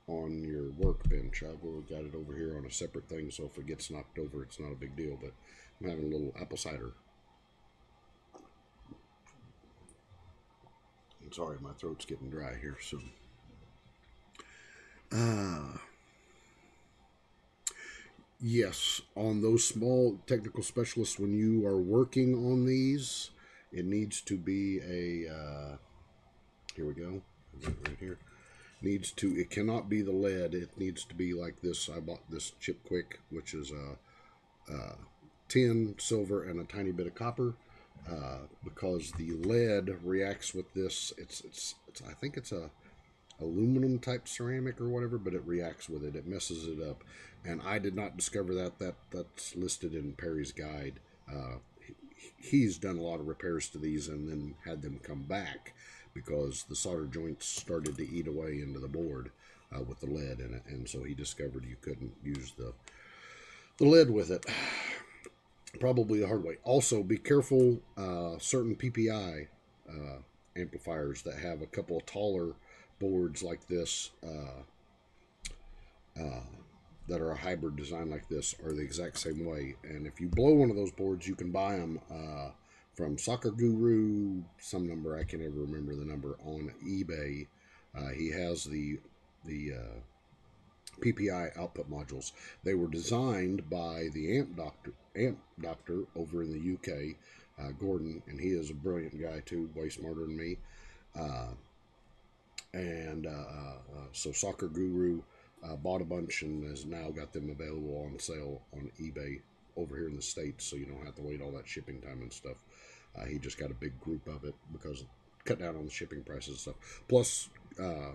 on your workbench. I've got it over here on a separate thing, so if it gets knocked over, it's not a big deal. But I'm having a little apple cider. I'm sorry, my throat's getting dry here soon. Uh, yes, on those small technical specialists, when you are working on these, it needs to be a, uh, here we go, right here. Needs to, it cannot be the lead, it needs to be like this. I bought this Chip Quick, which is a, a tin, silver, and a tiny bit of copper, uh, because the lead reacts with this. It's, it's, it's I think it's a aluminum type ceramic or whatever, but it reacts with it, it messes it up. And I did not discover that, that that's listed in Perry's guide. Uh, he, he's done a lot of repairs to these and then had them come back, because the solder joints started to eat away into the board uh, with the lead in it, and so he discovered you couldn't use the, the lead with it. Probably the hard way. Also, be careful, uh, certain P P I uh, amplifiers that have a couple of taller boards like this, uh, uh, that are a hybrid design like this, are the exact same way. And if you blow one of those boards, you can buy them uh, from Soccer Guru, some number, I can never remember the number, on eBay. Uh, he has the the uh, P P I output modules. They were designed by the Amp Doctor, Amp Doctor over in the U K, uh, Gordon, and he is a brilliant guy too, way smarter than me. Uh, and uh, uh, so Soccer Guru uh, bought a bunch and has now got them available on sale on eBay over here in the States, so you don't have to wait all that shipping time and stuff. Uh, he just got a big group of it because cut down on the shipping prices and stuff. Plus, uh,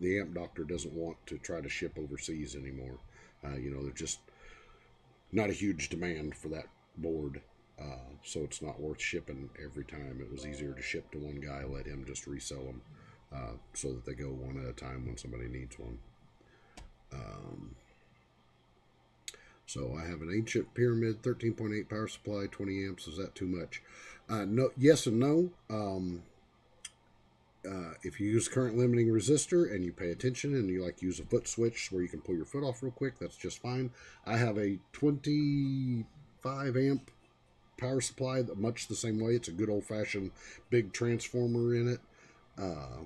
the Amp Doctor doesn't want to try to ship overseas anymore. Uh, you know, there's just not a huge demand for that board, uh, so it's not worth shipping every time. It was easier to ship to one guy, let him just resell them, uh, so that they go one at a time when somebody needs one. Um, So I have an eight-chip pyramid, thirteen point eight power supply, twenty amps. Is that too much? Uh, no. Yes and no. Um, uh, if you use current limiting resistor and you pay attention and you like use a foot switch where you can pull your foot off real quick, that's just fine. I have a twenty-five amp power supply, that much the same way. It's a good old-fashioned big transformer in it. Uh,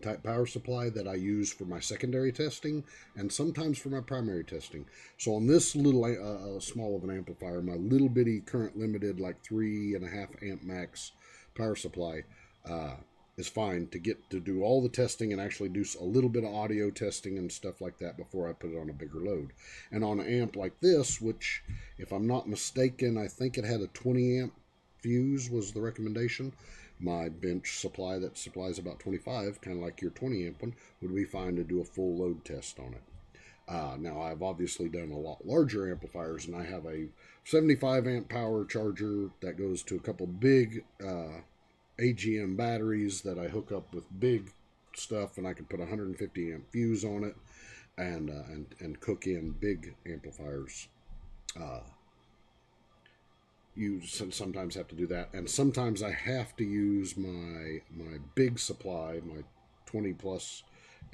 type power supply that I use for my secondary testing and sometimes for my primary testing. So on this little uh, small of an amplifier, my little bitty current limited like three and a half amp max power supply uh, is fine to get to do all the testing and actually do a little bit of audio testing and stuff like that before I put it on a bigger load. And on an amp like this, which if I'm not mistaken, I think it had a twenty amp fuse was the recommendation. My bench supply that supplies about twenty-five, kind of like your twenty amp one, would be fine to do a full load test on it. Uh, now, I've obviously done a lot larger amplifiers, and I have a seventy-five amp power charger that goes to a couple big uh, A G M batteries that I hook up with big stuff, and I can put a one hundred fifty amp fuse on it and, uh, and, and cook in big amplifiers. Uh, You sometimes have to do that, and sometimes I have to use my my big supply, my twenty plus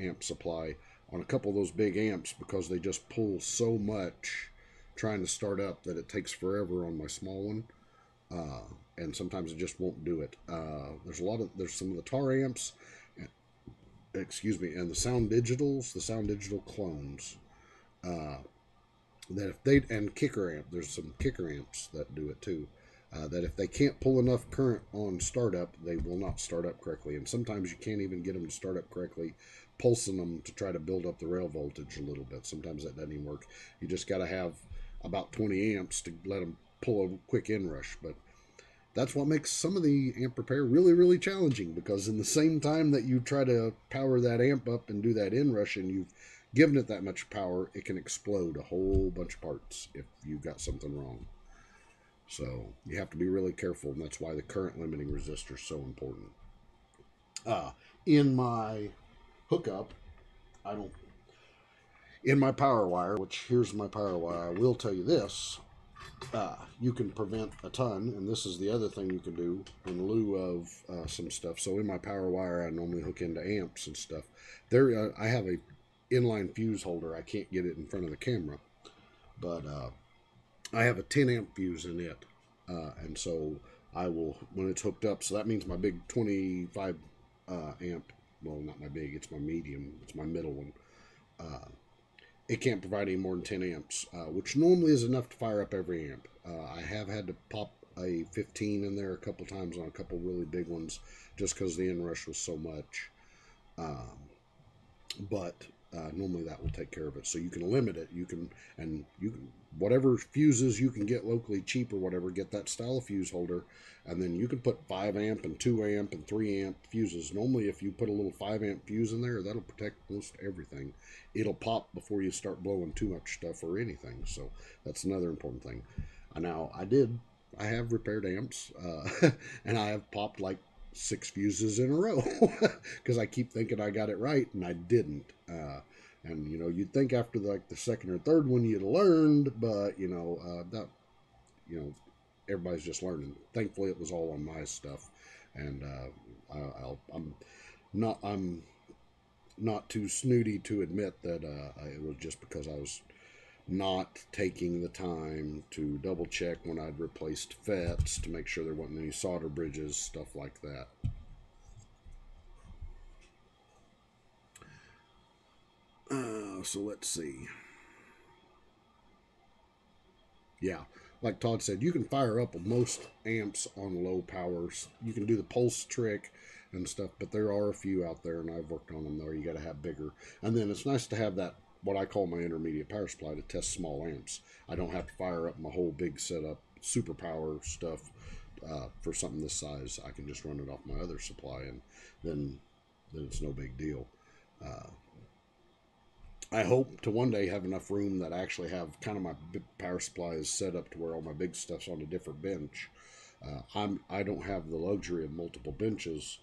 amp supply, on a couple of those big amps because they just pull so much trying to start up that it takes forever on my small one, uh, and sometimes it just won't do it. Uh, there's a lot of there's some of the Tar amps, excuse me, and the Sound Digitals, the Sound Digital clones. Uh, That if they and Kicker amp, there's some Kicker amps that do it too. Uh, that if they can't pull enough current on startup, they will not start up correctly. And sometimes you can't even get them to start up correctly, pulsing them to try to build up the rail voltage a little bit. Sometimes that doesn't even work. You just got to have about twenty amps to let them pull a quick inrush. But that's what makes some of the amp repair really, really challenging, because in the same time that you try to power that amp up and do that inrush, and you've given it that much power, it can explode a whole bunch of parts if you've got something wrong. So you have to be really careful, and that's why the current limiting resistor is so important. Uh, in my hookup, I don't... In my power wire, which here's my power wire, I will tell you this. Uh, you can prevent a ton, and this is the other thing you can do in lieu of uh, some stuff. So in my power wire, I normally hook into amps and stuff. There, uh, I have a inline fuse holder. I can't get it in front of the camera, but uh, I have a ten amp fuse in it, uh, and so I will, when it's hooked up, so that means my big twenty-five amp, well, not my big, it's my medium, it's my middle one, uh, it can't provide any more than ten amps, uh, which normally is enough to fire up every amp. uh, I have had to pop a fifteen in there a couple times on a couple really big ones just because the inrush was so much, um, but Uh, normally that will take care of it. So you can limit it. You can, and you can, whatever fuses you can get locally cheap or whatever, get that style of fuse holder, and then you can put five amp and two amp and three amp fuses. Normally if you put a little five amp fuse in there, that'll protect most everything. It'll pop before you start blowing too much stuff or anything. So that's another important thing. And now I did, I have repaired amps, uh, and I have popped like six fuses in a row because I keep thinking I got it right and I didn't. Uh, and you know, you'd think after the, like the second or third one you'd learned, but you know, uh, that, you know, everybody's just learning. Thankfully it was all on my stuff, and uh, I, I'll, I'm not I'm not too snooty to admit that uh, it was just because I was not taking the time to double check when I'd replaced F E Ts to make sure there wasn't any solder bridges, stuff like that. Uh, so let's see. Yeah, like Todd said, you can fire up most amps on low powers. You can do the pulse trick and stuff, but there are a few out there, and I've worked on them though, you got to have bigger. And then it's nice to have that, what I call my intermediate power supply, to test small amps. I don't have to fire up my whole big setup, super power stuff uh, for something this size. I can just run it off my other supply, and then then it's no big deal. Uh, I hope to one day have enough room that I actually have kind of my power supply is set up to where all my big stuff's on a different bench. Uh, I'm I don't have the luxury of multiple benches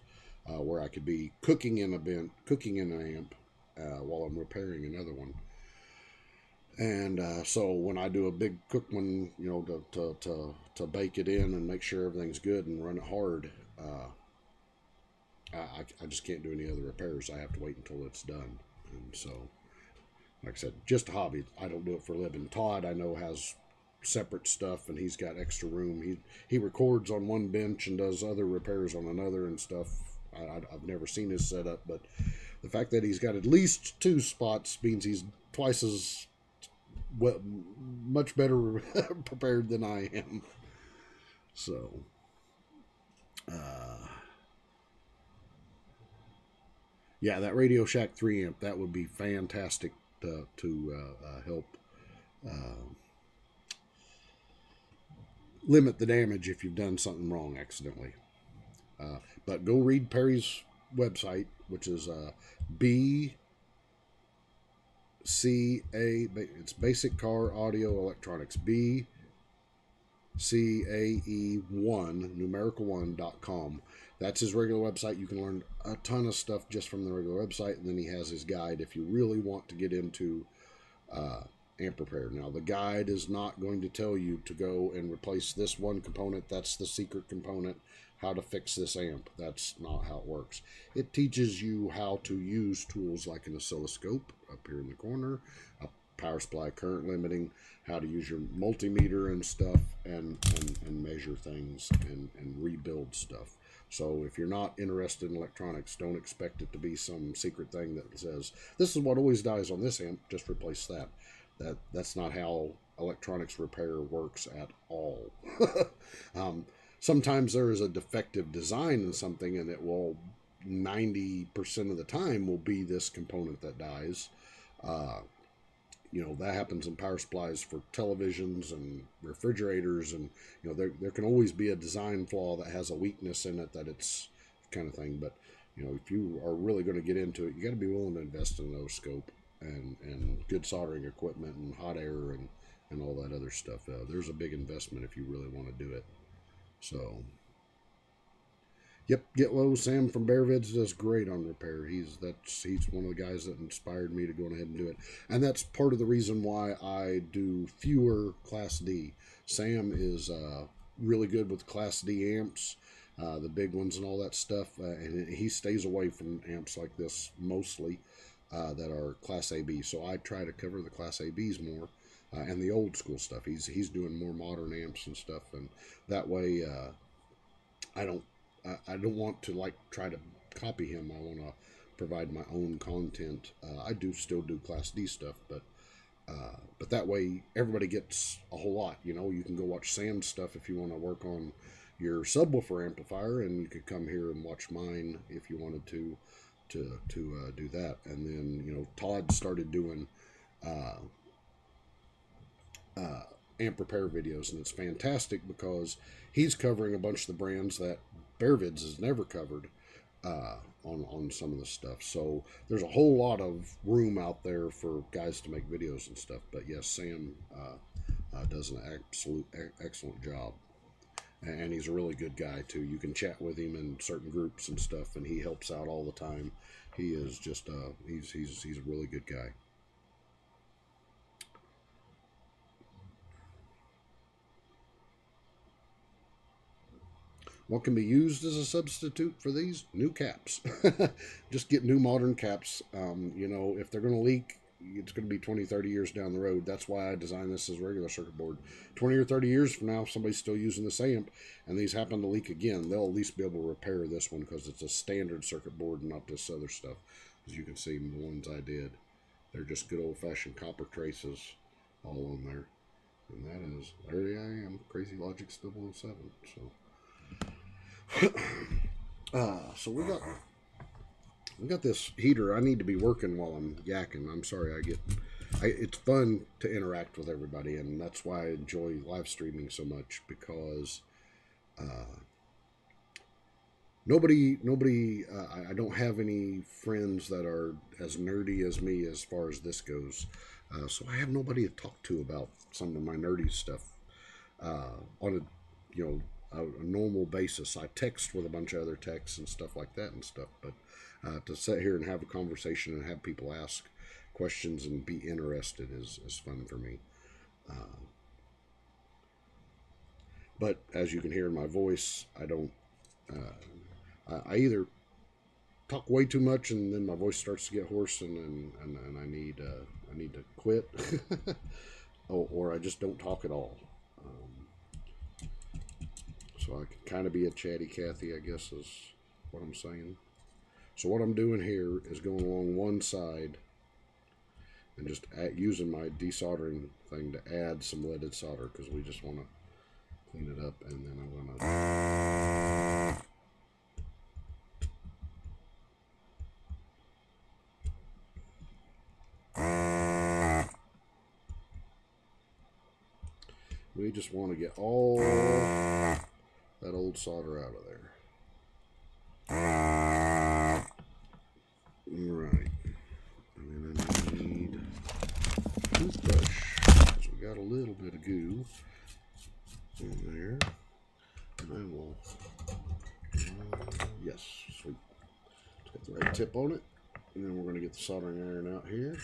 uh, where I could be cooking in a bench, cooking in an amp, Uh, while I'm repairing another one. And uh, so when I do a big cook one, you know, to, to, to, to bake it in and make sure everything's good and run it hard, uh, I, I just can't do any other repairs. I have to wait until it's done. And so, like I said, just a hobby. I don't do it for a living. Todd, I know, has separate stuff, and he's got extra room. He, he records on one bench and does other repairs on another and stuff. I, I've never seen his setup, but the fact that he's got at least two spots means he's twice as well, much better prepared than I am. So, uh, yeah, that Radio Shack three amp, that would be fantastic to, to uh, uh, help uh, limit the damage if you've done something wrong accidentally. Uh, but go read Perry's website, which is uh, B C A, it's Basic Car Audio Electronics, B C A E one, numerical one dot com. That's his regular website. You can learn a ton of stuff just from the regular website, and then he has his guide if you really want to get into uh, amp repair. Now, the guide is not going to tell you to go and replace this one component. That's the secret component. How to fix this amp. That's not how it works. It teaches you how to use tools like an oscilloscope up here in the corner, a power supply, current limiting, how to use your multimeter and stuff, and, and, and measure things and, and rebuild stuff. So if you're not interested in electronics, don't expect it to be some secret thing that says, this is what always dies on this amp, just replace that. That that's not how electronics repair works at all. um, Sometimes there is a defective design in something, and it will ninety percent of the time will be this component that dies. Uh, you know, that happens in power supplies for televisions and refrigerators, and you know there there can always be a design flaw that has a weakness in it, that it's kind of thing. But you know, if you are really going to get into it, you got to be willing to invest in an oscilloscope and and good soldering equipment and hot air and and all that other stuff. Uh, there's a big investment if you really want to do it. So, yep, get low. Sam from BearVids does great on repair. He's that's he's one of the guys that inspired me to go ahead and do it, and that's part of the reason why I do fewer Class D. Sam is uh, really good with Class D amps, uh, the big ones and all that stuff, uh, and he stays away from amps like this mostly uh, that are Class A B. So I try to cover the Class A Bs more. Uh, and the old school stuff. He's he's doing more modern amps and stuff, and that way uh, I don't I, I don't want to like try to copy him. I want to provide my own content. Uh, I do still do Class D stuff, but uh, but that way everybody gets a whole lot. You know, you can go watch Sam's stuff if you want to work on your subwoofer amplifier, and you could come here and watch mine if you wanted to to to uh, do that. And then you know Todd started doing. Uh, Uh, amp repair videos, and it's fantastic because he's covering a bunch of the brands that BearVids has never covered uh, on, on some of the stuff. So there's a whole lot of room out there for guys to make videos and stuff. But yes, Sam uh, uh, does an absolute e excellent job, and he's a really good guy too. You can chat with him in certain groups and stuff, and he helps out all the time. He is just uh, he's, he's, he's a really good guy. What can be used as a substitute for these? New caps. Just get new modern caps. Um, you know, if they're going to leak, it's going to be twenty, thirty years down the road. That's why I designed this as a regular circuit board. twenty or thirty years from now, if somebody's still using this amp and these happen to leak again, they'll at least be able to repair this one because it's a standard circuit board and not this other stuff. As you can see, the ones I did, they're just good old-fashioned copper traces all on there. And that is, there I am, Crazylogix zero zero seven. So... uh, so we got we got this heater. I need to be working while I'm yakking. I'm sorry. I get I, it's fun to interact with everybody, and that's why I enjoy live streaming so much, because uh, nobody nobody uh, I, I don't have any friends that are as nerdy as me as far as this goes, uh, so I have nobody to talk to about some of my nerdy stuff uh, on a you know. A, a normal basis. I text with a bunch of other texts and stuff like that and stuff, but uh, to sit here and have a conversation and have people ask questions and be interested is, is fun for me. Uh, but as you can hear in my voice, I don't, uh, I, I either talk way too much and then my voice starts to get hoarse and, and, and, and I need, uh, I need to quit or, or I just don't talk at all. Um, So I can kind of be a chatty Cathy, I guess, is what I'm saying. So what I'm doing here is going along one side and just at, using my desoldering thing to add some leaded solder, because we just want to clean it up, and then I'm going to... We just want to get all that old solder out of there. Right. And then I need a toothbrush, because we got a little bit of goo in there. And I will, uh, yes, sweet. Let's get the right tip on it. And then we're going to get the soldering iron out here.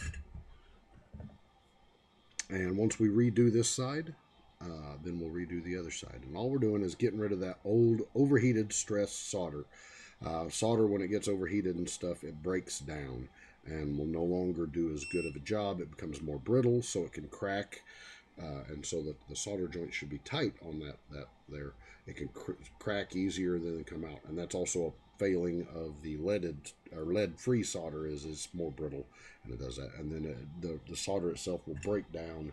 And once we redo this side, Uh, then we'll redo the other side. And all we're doing is getting rid of that old overheated stress solder. Uh, solder, when it gets overheated and stuff, it breaks down and will no longer do as good of a job. It becomes more brittle, so it can crack. Uh, and so that the solder joint should be tight on that, that there. It can cr crack easier than it come out. And that's also a failing of the leaded or lead-free solder, is it's more brittle, and it does that. And then it, the, the solder itself will break down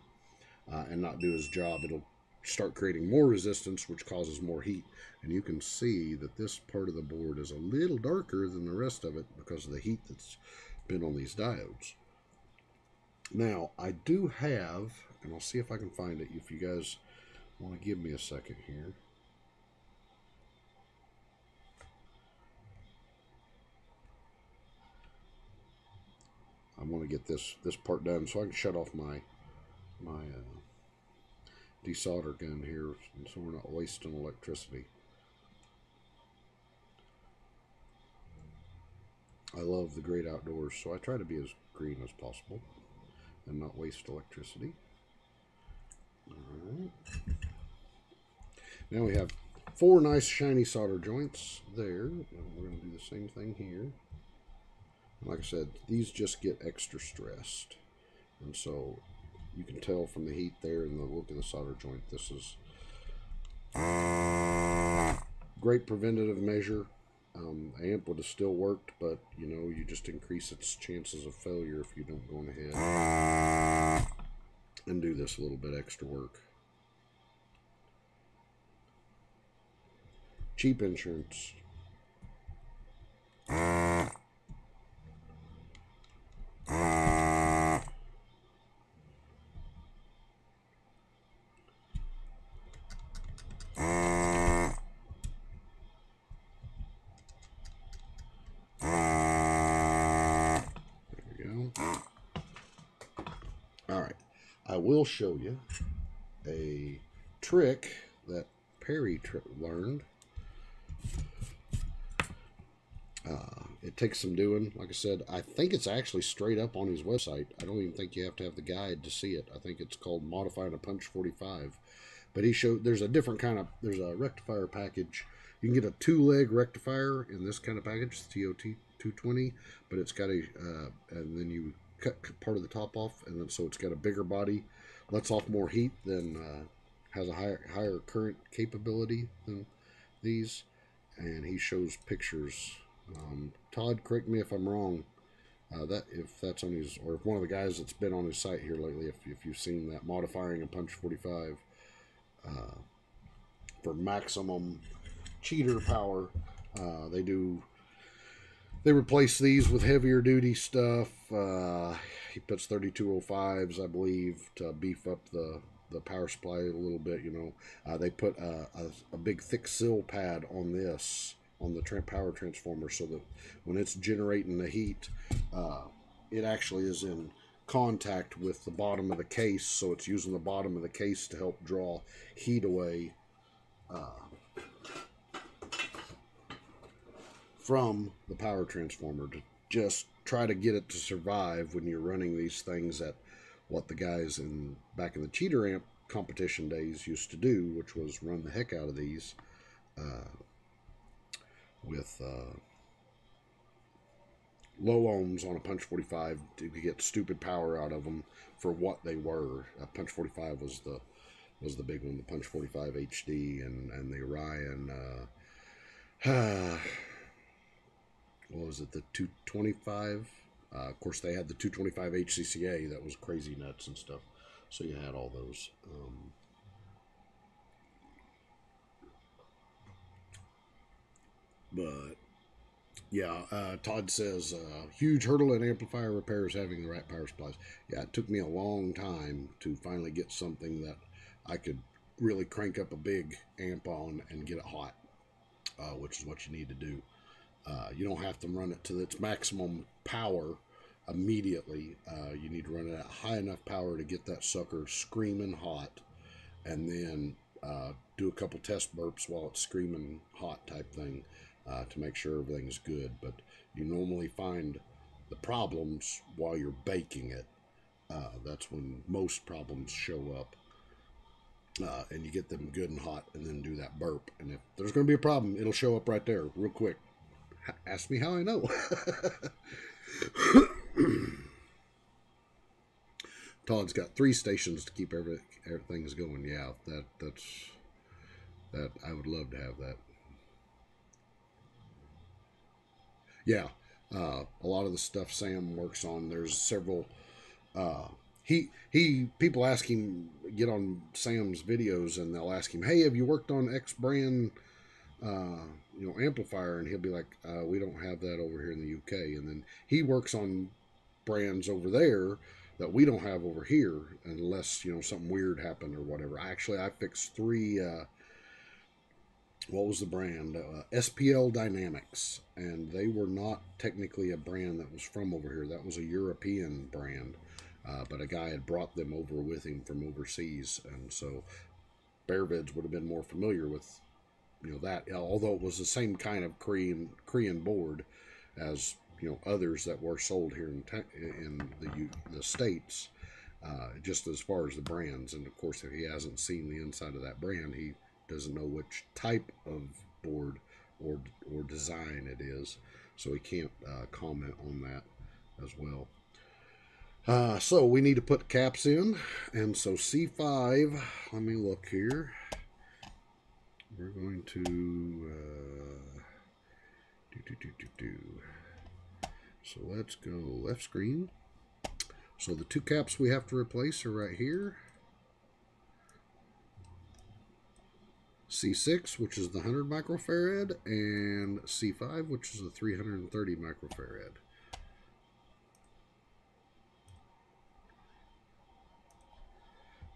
Uh, and not do his job. It'll start creating more resistance, which causes more heat. And you can see that this part of the board is a little darker than the rest of it because of the heat that's been on these diodes. Now, I do have, and I'll see if I can find it, if you guys want to give me a second here. I want to get this, this part done so I can shut off my my uh, desolder gun here, so we're not wasting electricity. I love the great outdoors, so I try to be as green as possible and not waste electricity. All right. Now we have four nice shiny solder joints there, and we're going to do the same thing here. Like I said, these just get extra stressed, and so you can tell from the heat there and the look of the solder joint, this is great preventative measure. Um, amp would have still worked, but you know, you just increase its chances of failure if you don't go on ahead and do this little bit extra work. Cheap insurance. Will show you a trick that Perry tri learned. Uh, it takes some doing. Like I said, I think it's actually straight up on his website. I don't even think you have to have the guide to see it. I think it's called Modifying a Punch forty-five. But he showed there's a different kind of, there's a rectifier package. You can get a two-leg rectifier in this kind of package, T O two twenty, but it's got a, uh, and then you cut part of the top off, and then so it's got a bigger body, lets off more heat, than uh, has a higher higher current capability than these. And he shows pictures. Um, Todd, correct me if I'm wrong. Uh, that if that's on his, or if one of the guys that's been on his site here lately, if if you've seen that, modifying a Punch forty-five uh, for maximum cheater power, uh, they do. They replace these with heavier duty stuff. Uh, he puts thirty-two oh fives, I believe, to beef up the, the power supply a little bit, you know. Uh, they put a, a, a big thick sill pad on this, on the tra power transformer, so that when it's generating the heat, uh, it actually is in contact with the bottom of the case, so it's using the bottom of the case to help draw heat away uh, from the power transformer, to just try to get it to survive when you're running these things at what the guys in back in the cheater amp competition days used to do, which was run the heck out of these uh, with uh, low ohms on a Punch forty-five to get stupid power out of them for what they were. Uh, Punch forty-five was the was the big one, the Punch forty-five H D and and the Orion. Uh, uh, what was it, the two twenty-five? Uh, of course, they had the two twenty-five H C C A that was crazy nuts and stuff. So you had all those. Um, but, yeah, uh, Todd says, uh, huge hurdle in amplifier repair is having the right power supplies. Yeah, it took me a long time to finally get something that I could really crank up a big amp on and get it hot, uh, which is what you need to do. Uh, you don't have to run it to its maximum power immediately. Uh, you need to run it at high enough power to get that sucker screaming hot, and then uh, do a couple test burps while it's screaming hot type thing uh, to make sure everything's good. But you normally find the problems while you're baking it. Uh, that's when most problems show up. Uh, and you get them good and hot, and then do that burp. And if there's going to be a problem, it'll show up right there real quick. Ask me how I know. Todd's got three stations to keep everything everything's going. Yeah, that that's that. I would love to have that. Yeah, uh, a lot of the stuff Sam works on. There's several. Uh, he he. People ask him, get on Sam's videos, and they'll ask him, "Hey, have you worked on X brand?" Uh, you know, amplifier, and he'll be like, uh, we don't have that over here in the U K. And then he works on brands over there that we don't have over here, unless, you know, something weird happened or whatever. Actually, I fixed three, uh, what was the brand? Uh, S P L Dynamics, and they were not technically a brand that was from over here. That was a European brand, uh, but a guy had brought them over with him from overseas, and so BearVids would have been more familiar with, you know, that, although it was the same kind of Korean Korean board as, you know, others that were sold here in in the U, the States, uh, just as far as the brands. And of course, if he hasn't seen the inside of that brand, he doesn't know which type of board or or design it is, so he can't uh, comment on that as well. Uh, so we need to put caps in, and so C five. Let me look here. We're going to uh, do, do, do, do, do. So let's go left screen. So the two caps we have to replace are right here. C six, which is the one hundred microfarad, and C five, which is the three hundred thirty microfarad.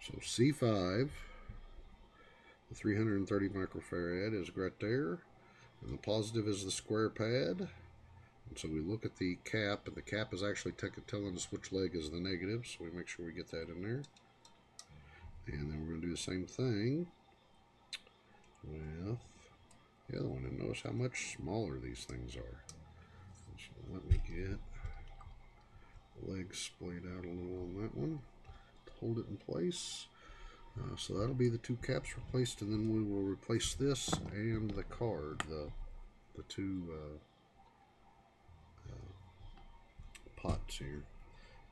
So C five, three hundred thirty microfarad, is right there, and the positive is the square pad. And so we look at the cap, and the cap is actually telling us which leg is the negative, so we make sure we get that in there. And then we're going to do the same thing with the other one, and notice how much smaller these things are. So let me get the legs splayed out a little on that one to hold it in place. Uh, so that'll be the two caps replaced, and then we will replace this and the card, the the two uh, uh, pots here.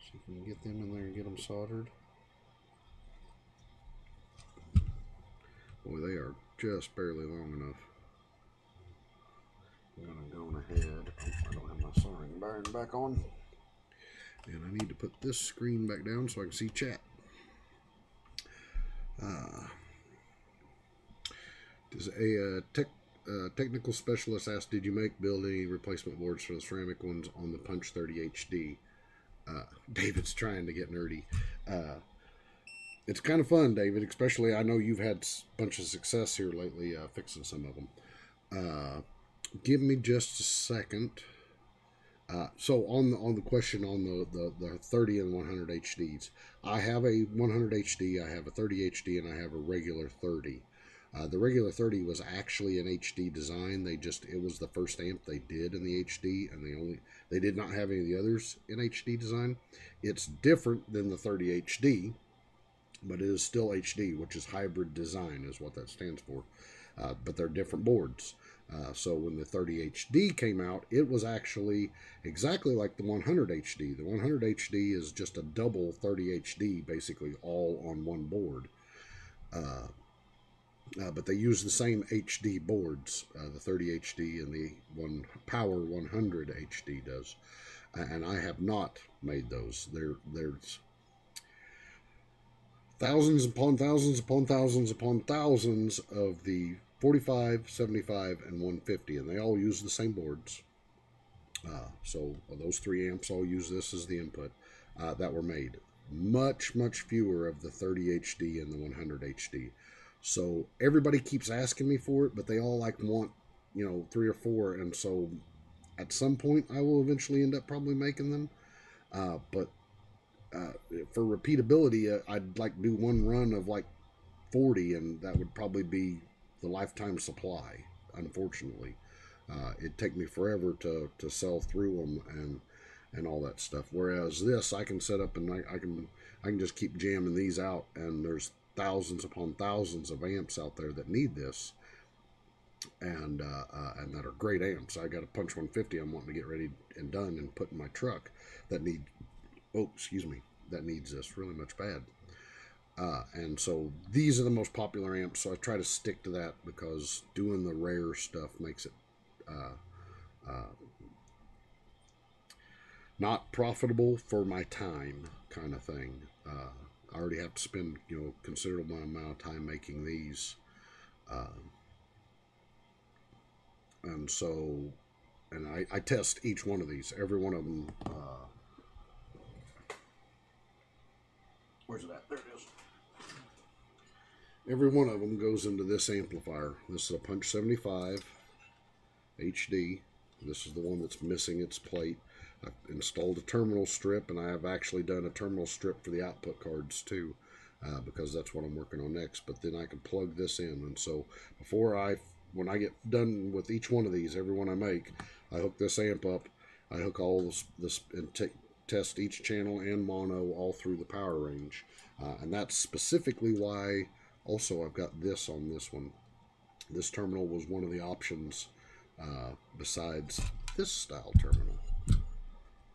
So you can get them in there and get them soldered. Boy, they are just barely long enough. I'm going to go ahead. Oh, I don't have my soldering bearing back on. And I need to put this screen back down so I can see chat. Uh, does a uh, tech, uh, technical specialist asked, did you make, build any replacement boards for the ceramic ones on the Punch thirty H D? Uh, David's trying to get nerdy. Uh, it's kind of fun, David, especially I know you've had a bunch of success here lately uh, fixing some of them. Uh, give me just a second. Uh, so on the, on the question on the, the, the thirty and one hundred H Ds, I have a one hundred H D, I have a thirty H D, and I have a regular thirty. Uh, the regular thirty was actually an H D design. They just, it was the first amp they did in the H D, and they only, they did not have any of the others in H D design. It's different than the thirty H D, but it is still H D, which is hybrid design is what that stands for. Uh, but they're different boards. Uh, so when the thirty H D came out, it was actually exactly like the one hundred H D. The one hundred H D is just a double thirty H D, basically all on one board. Uh, Uh, but they use the same H D boards, uh, the thirty H D and the one Power one hundred H D does, and I have not made those. There, there's thousands upon thousands upon thousands upon thousands of the forty-five, seventy-five, and one fifty, and they all use the same boards. Uh, so those three amps all use this as the input uh, that were made. Much, much fewer of the thirty H D and the one hundred H D. So everybody keeps asking me for it, but they all like want, you know, three or four. And so at some point I will eventually end up probably making them. Uh, but uh, for repeatability, uh, I'd like do one run of like forty, and that would probably be the lifetime supply, unfortunately. Uh, it'd take me forever to, to sell through them and, and all that stuff. Whereas this, I can set up and I, I can I can just keep jamming these out, and there's thousands upon thousands of amps out there that need this, and uh, uh, and that are great amps. I got a Punch one fifty I'm wanting to get ready and done and put in my truck that need, oh, excuse me, that needs this really much bad. Uh, and so these are the most popular amps, so I try to stick to that because doing the rare stuff makes it Uh, uh, not profitable for my time, kind of thing. Uh, I already have to spend, you know, a considerable amount of time making these, uh, and so, and I, I test each one of these, every one of them. Uh, where's it at? There it is. Every one of them goes into this amplifier. This is a Punch seventy-five H D. This is the one that's missing its plate. I've installed a terminal strip, and I have actually done a terminal strip for the output cards too, uh, because that's what I'm working on next. But then I can plug this in, and so before I, when I get done with each one of these, every one I make, I hook this amp up, I hook all this, this and t test each channel and mono all through the power range, uh, and that's specifically why. Also, I've got this on this one. This terminal was one of the options. Uh, besides this style terminal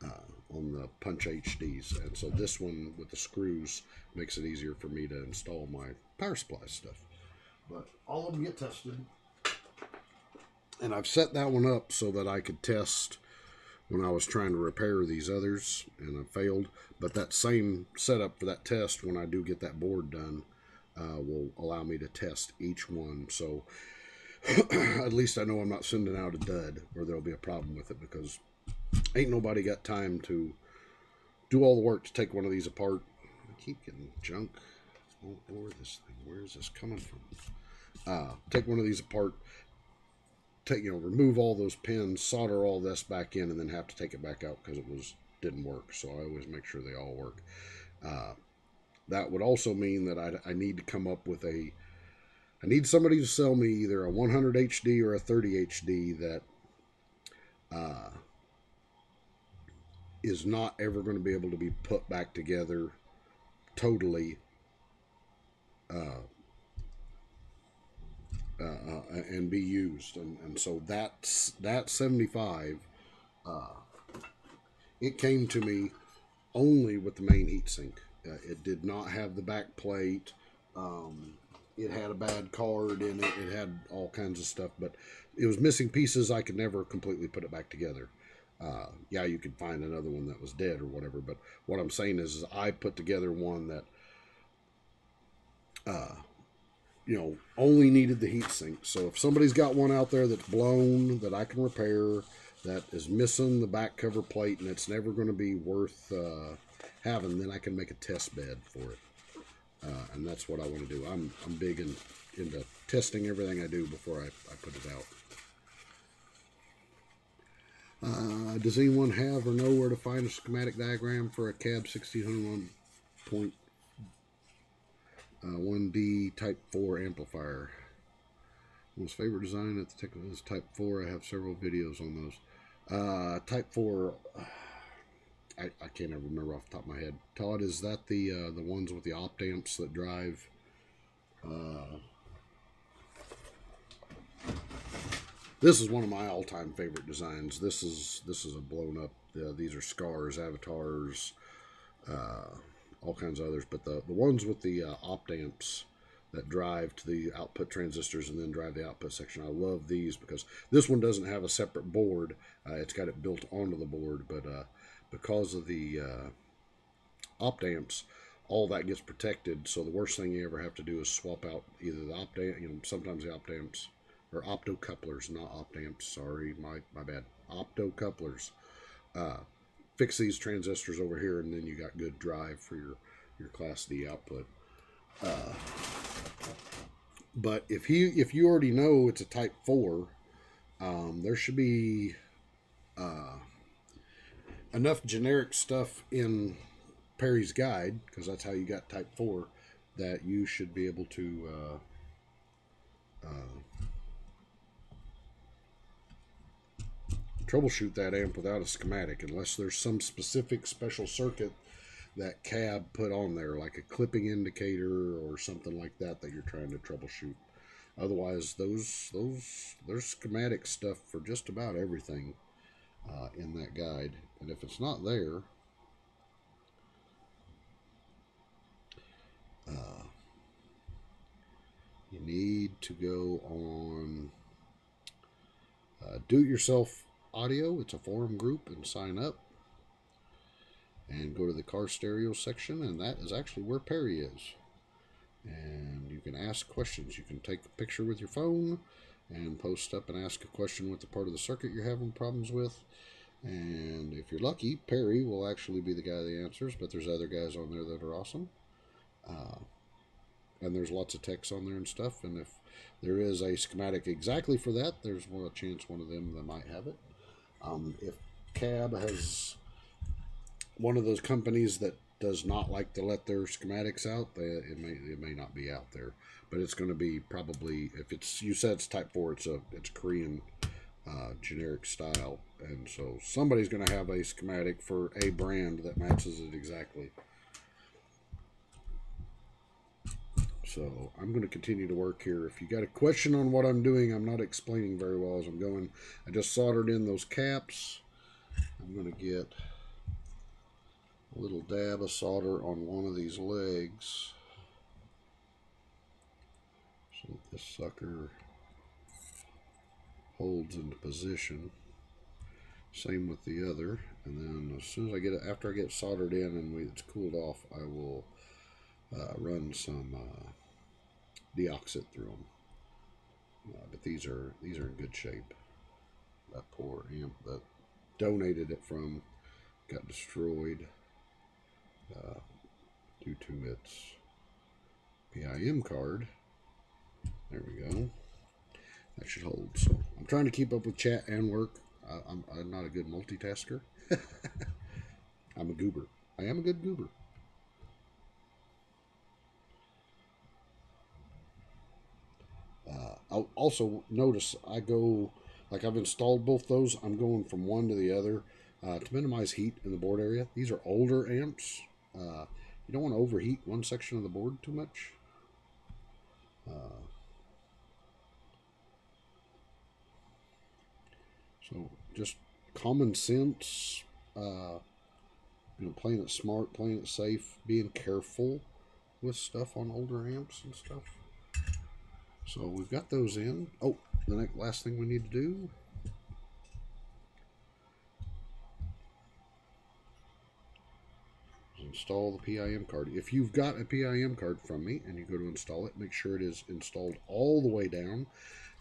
uh, on the Punch H Ds, and so this one with the screws makes it easier for me to install my power supply stuff. But all of them get tested, and I've set that one up so that I could test when I was trying to repair these others, and I failed. But that same setup for that test, when I do get that board done, uh, will allow me to test each one. So at least I know I'm not sending out a dud, or there'll be a problem with it, because ain't nobody got time to do all the work to take one of these apart. I keep getting junk all over this thing. Where is this coming from? Uh, take one of these apart, take, you know, remove all those pins, solder all this back in, and then have to take it back out because it was didn't work. So I always make sure they all work. Uh, that would also mean that I, I need to come up with a I need somebody to sell me either a one hundred H D or a thirty H D that uh, is not ever going to be able to be put back together totally uh, uh, uh, and be used. And, and so that's, that seventy-five, uh, it came to me only with the main heatsink. Uh, it did not have the back plate. Um, It had a bad card in it. It had all kinds of stuff, but it was missing pieces. I could never completely put it back together. Uh, yeah, you could find another one that was dead or whatever, but what I'm saying is, is I put together one that, uh, you know, only needed the heat sink. So if somebody's got one out there that's blown, that I can repair, that is missing the back cover plate, and it's never going to be worth uh, having, then I can make a test bed for it. Uh, and that's what I want to do. I'm, I'm big in, into testing everything I do before I, I put it out. Uh, does anyone have or know where to find a schematic diagram for a C A B sixteen oh one point one D Type four amplifier? Most favorite design at the Technical is Type four. I have several videos on those. Uh, type four... Uh, I, I can't ever remember off the top of my head. Todd, is that the uh, the ones with the opt amps that drive? Uh, this is one of my all-time favorite designs. This is this is a blown up. Uh, these are SCARs, avatars, uh, all kinds of others. But the the ones with the uh, opt amps that drive to the output transistors and then drive the output section. I love these because this one doesn't have a separate board. Uh, it's got it built onto the board, but uh, because of the uh, opt amps, all that gets protected. So the worst thing you ever have to do is swap out either the opt amp, you know, sometimes the opt amps, or optocouplers, not opt amps, sorry, my, my bad, optocouplers. Uh, fix these transistors over here, and then you got good drive for your, your Class D output. Uh, but if you if you already know it's a Type four, um, there should be uh, enough generic stuff in Perry's guide, because that's how you got Type four, that you should be able to uh, uh, troubleshoot that amp without a schematic, unless there's some specific special circuit that C A B put on there, like a clipping indicator or something like that that you're trying to troubleshoot. Otherwise, those those there's schematic stuff for just about everything uh, in that guide, and if it's not there, uh, you need to go on uh, Do-It-Yourself Audio. It's a forum group, and sign up. And go to the car stereo section, and that is actually where Perry is. And you can ask questions. You can take a picture with your phone and post up and ask a question with the part of the circuit you're having problems with. And if you're lucky, Perry will actually be the guy that answers, but there's other guys on there that are awesome. Uh, and there's lots of techs on there and stuff. And if there is a schematic exactly for that, there's a chance one of them that might have it. Um, if C A B has one of those companies that does not like to let their schematics out, they, it may it may not be out there, but it's going to be probably, if it's, you said it's Type four, it's a it's Korean uh, generic style, and so somebody's going to have a schematic for a brand that matches it exactly. So I'm going to continue to work here. If you got a question on what I'm doing, I'm not explaining very well as I'm going. I just soldered in those caps. I'm going to get a little dab of solder on one of these legs, so that this sucker holds into position. Same with the other. And then as soon as I get it, after I get soldered in and we, it's cooled off, I will uh, run some uh, deoxit through them. Uh, but these are these are in good shape. That poor amp that donated it from got destroyed. Uh, due to its P I M card. There we go. That should hold. So I'm trying to keep up with chat and work. I, I'm, I'm not a good multitasker. I'm a goober. I am a good goober. Uh, I'll also notice I go, like I've installed both those, I'm going from one to the other uh, to minimize heat in the board area. These are older amps. Uh, you don't want to overheat one section of the board too much. Uh, so just common sense, uh, you know, playing it smart, playing it safe, being careful with stuff on older amps and stuff. So we've got those in. Oh, the next, last thing we need to do. Install the P I M card. If you've got a P I M card from me and you go to install it, make sure it is installed all the way down.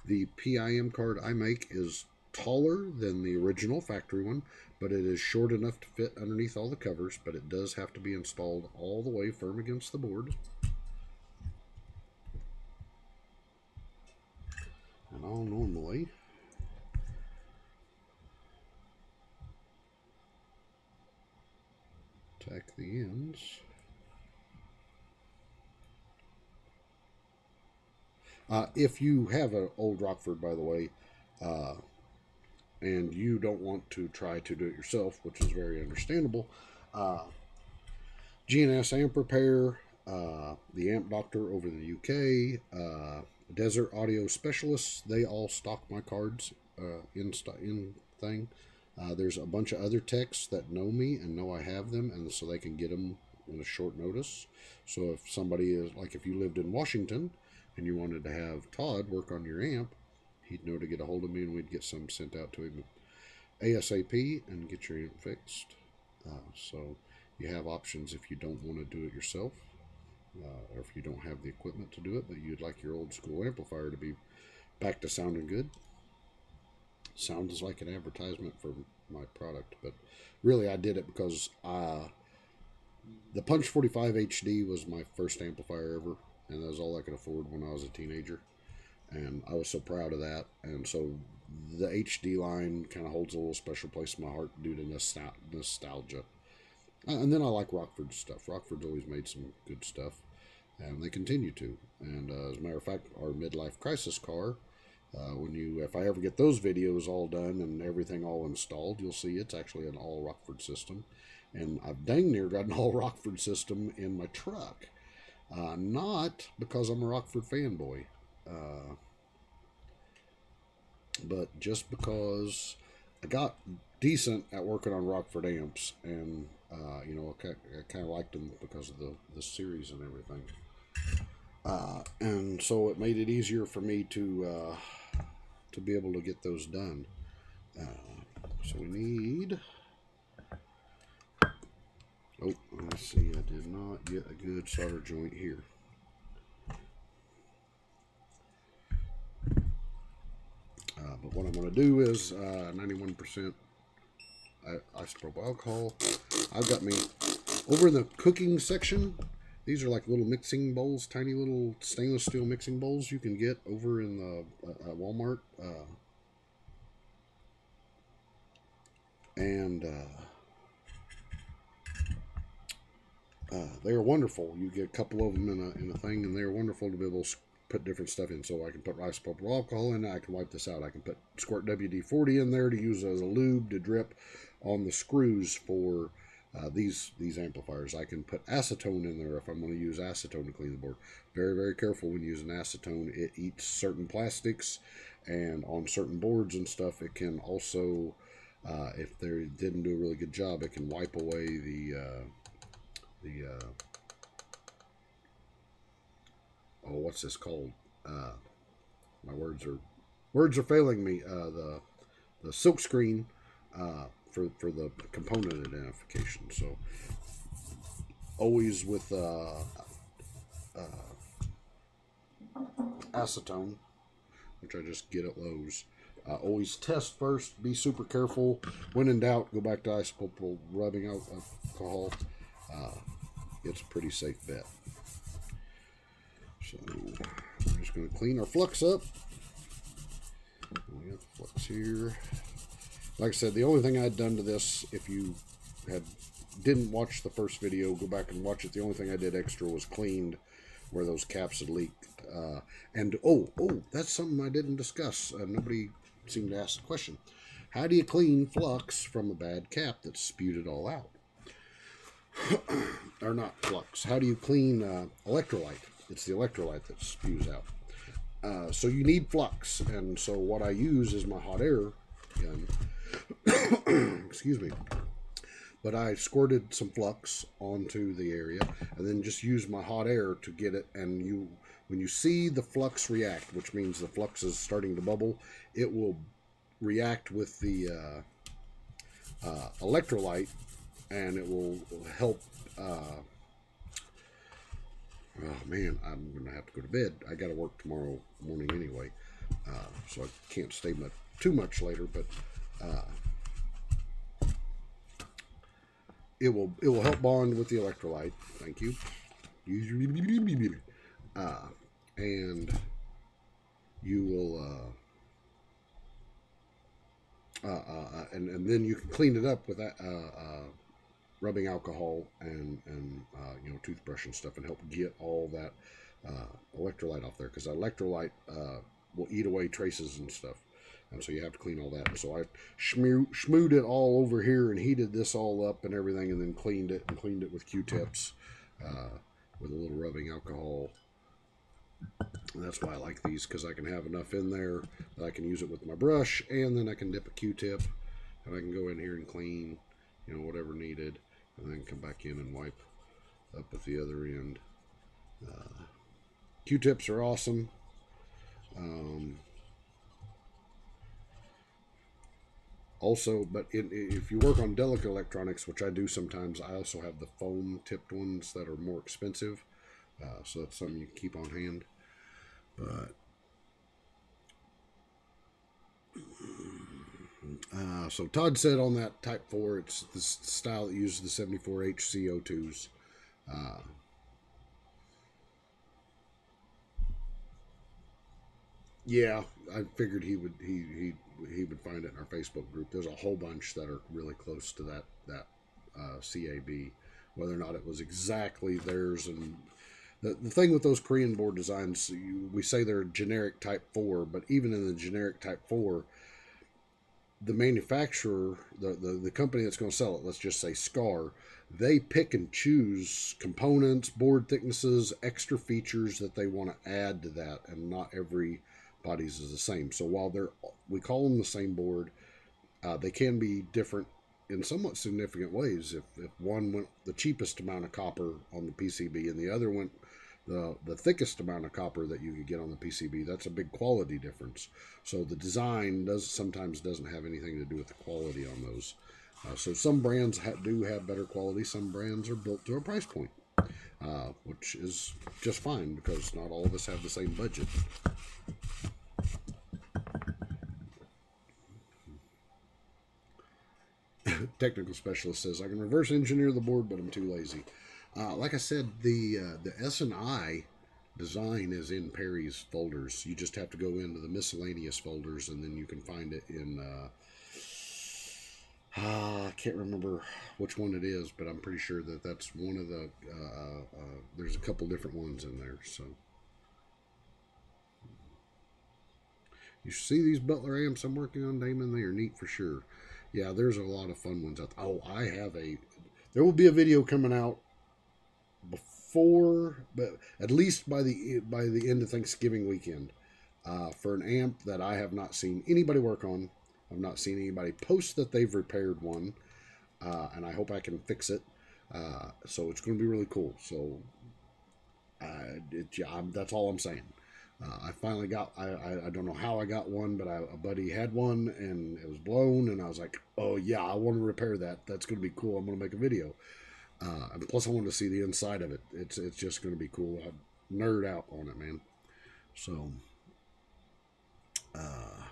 The P I M card I make is taller than the original factory one, but it is short enough to fit underneath all the covers, but it does have to be installed all the way firm against the board. And all normally, tack the ends. Uh, if you have an old Rockford, by the way, uh, and you don't want to try to do it yourself, which is very understandable, uh, G and S Amp Repair, uh, the Amp Doctor over in the U K, uh, Desert Audio Specialists, they all stock my cards uh, in, in thing. Uh, there's a bunch of other techs that know me and know I have them, and so they can get them in a short notice. So if somebody is, like if you lived in Washington and you wanted to have Todd work on your amp, he'd know to get a hold of me, and we'd get some sent out to him ASAP and get your amp fixed. Uh, so you have options if you don't want to do it yourself, uh, or if you don't have the equipment to do it, but you'd like your old school amplifier to be back to sounding good. Sounds like an advertisement for my product, but really I did it because I, the Punch forty-five H D was my first amplifier ever, and that was all I could afford when I was a teenager, and I was so proud of that. And so the H D line kind of holds a little special place in my heart due to nostalgia. And then I like Rockford stuff. Rockford's always made some good stuff, and they continue to. And uh, as a matter of fact, our midlife crisis car, Uh, when you, if I ever get those videos all done and everything all installed, you'll see it's actually an all Rockford system. And I've dang near got an all Rockford system in my truck. Uh, not because I'm a Rockford fanboy, uh, but just because I got decent at working on Rockford amps. And, uh, you know, I, I kind of liked them because of the, the series and everything. Uh, and so it made it easier for me to uh, to be able to get those done. Uh, so we need, oh, let's see, I did not get a good solder joint here. Uh, but what I'm going to do is uh, ninety-one percent isopropyl alcohol. I've got me over in the cooking section. These are like little mixing bowls, tiny little stainless steel mixing bowls you can get over in the uh, Walmart. Uh, and uh, uh, they are wonderful. You get a couple of them in a, in a thing, and they are wonderful to be able to put different stuff in. So I can put isopropyl alcohol in, I can wipe this out. I can put squirt W D forty in there to use as a lube to drip on the screws for... Uh, these these amplifiers. I can put acetone in there if I'm going to use acetone to clean the board. Very, very careful when using acetone. It eats certain plastics, and on certain boards and stuff, it can also, uh, if they didn't do a really good job, it can wipe away the, uh, the uh, oh, what's this called? Uh, my words are, words are failing me. Uh, the, the silk screen, uh, For, for the component identification. So always with uh, uh, acetone, which I just get at Lowe's, uh, always test first, be super careful. When in doubt, go back to isopropyl rubbing alcohol. Uh, it's a pretty safe bet. So we're just going to clean our flux up. We have flux here. Like I said, the only thing I'd done to this, if you had didn't watch the first video, go back and watch it. The only thing I did extra was cleaned where those caps had leaked. Uh, and, oh, oh, that's something I didn't discuss. Uh, nobody seemed to ask the question. How do you clean flux from a bad cap that's spewed it all out? Or not flux. How do you clean uh, electrolyte? It's the electrolyte that spews out. Uh, so you need flux. And so what I use is my hot air gun. Excuse me, but I squirted some flux onto the area and then just used my hot air to get it. And you, when you see the flux react, which means the flux is starting to bubble, it will react with the uh, uh, electrolyte, and it will help. Uh, oh man, I'm gonna have to go to bed. I gotta work tomorrow morning anyway, uh, so I can't stay much too much later, but uh, it will it will help bond with the electrolyte. Thank you. Uh, and you will uh, uh, uh, and and then you can clean it up with that uh, uh, rubbing alcohol and and uh, you know, toothbrush and stuff, and help get all that uh, electrolyte off there, because electrolyte uh, will eat away traces and stuff. And so you have to clean all that. And so I shmoo shmooed it all over here and heated this all up and everything, and then cleaned it and cleaned it with Q-tips uh, with a little rubbing alcohol. And that's why I like these, because I can have enough in there that I can use it with my brush, and then I can dip a Q-tip, and I can go in here and clean, you know, whatever needed, and then come back in and wipe up at the other end. Uh, Q-tips are awesome. Um, also, but it, if you work on delicate electronics, which I do sometimes, I also have the foam tipped ones that are more expensive. Uh, so that's something you keep on hand. But uh, so Todd said on that Type four, it's the style that uses the seventy-four H C O twos. Uh, yeah, I figured he would he he he would find it in our Facebook group. There's a whole bunch that are really close to that that uh, C A B. Whether or not it was exactly theirs, and the the thing with those Korean board designs, you, we say they're generic Type four, but even in the generic Type four, the manufacturer, the, the, the company that's going to sell it, let's just say SCAR, they pick and choose components, board thicknesses, extra features that they want to add to that, and not everybody's is the same. So while they're, we call them the same board, uh, they can be different in somewhat significant ways. If, if one went the cheapest amount of copper on the P C B and the other went the, the thickest amount of copper that you could get on the P C B, that's a big quality difference. So the design does sometimes doesn't have anything to do with the quality on those. Uh, so some brands ha do have better quality. Some brands are built to a price point, uh, which is just fine because not all of us have the same budget. Technical Specialist says, I can reverse engineer the board, but I'm too lazy. Uh, like I said, the uh, the S and I design is in Perry's folders. You just have to go into the miscellaneous folders, and then you can find it in... Uh, Uh, I can't remember which one it is, but I'm pretty sure that that's one of the, uh, uh, there's a couple different ones in there, so. You see these Butler amps I'm working on, Damon? They are neat for sure. Yeah, there's a lot of fun ones out there. Oh, I have a, there will be a video coming out before, but at least by the, by the end of Thanksgiving weekend, uh, for an amp that I have not seen anybody work on. I've not seen anybody post that they've repaired one, uh, and I hope I can fix it. Uh, so it's going to be really cool. So uh, it, I'm, that's all I'm saying. Uh, I finally got, I, I, I don't know how I got one, but I, a buddy had one, and it was blown, and I was like, oh yeah, I want to repair that. That's going to be cool. I'm going to make a video. Uh, and plus, I wanted to see the inside of it. It's, it's just going to be cool. I nerd out on it, man. So... Uh,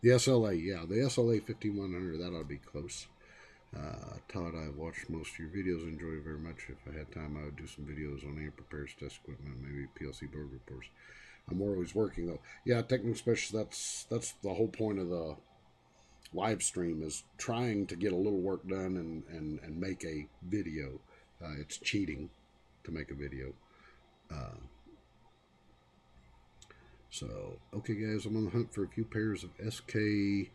the S L A, yeah, the S L A fifteen one hundred, that ought to be close. Uh, Todd, I watched most of your videos, enjoy it very much. If I had time, I would do some videos on amp repairs, test equipment, maybe P L C board reports. I'm always working, though. Yeah, Technical Specialist, that's, that's the whole point of the live stream, is trying to get a little work done and, and, and make a video. Uh, it's cheating to make a video. Uh, So, okay guys, I'm on the hunt for a few pairs of S K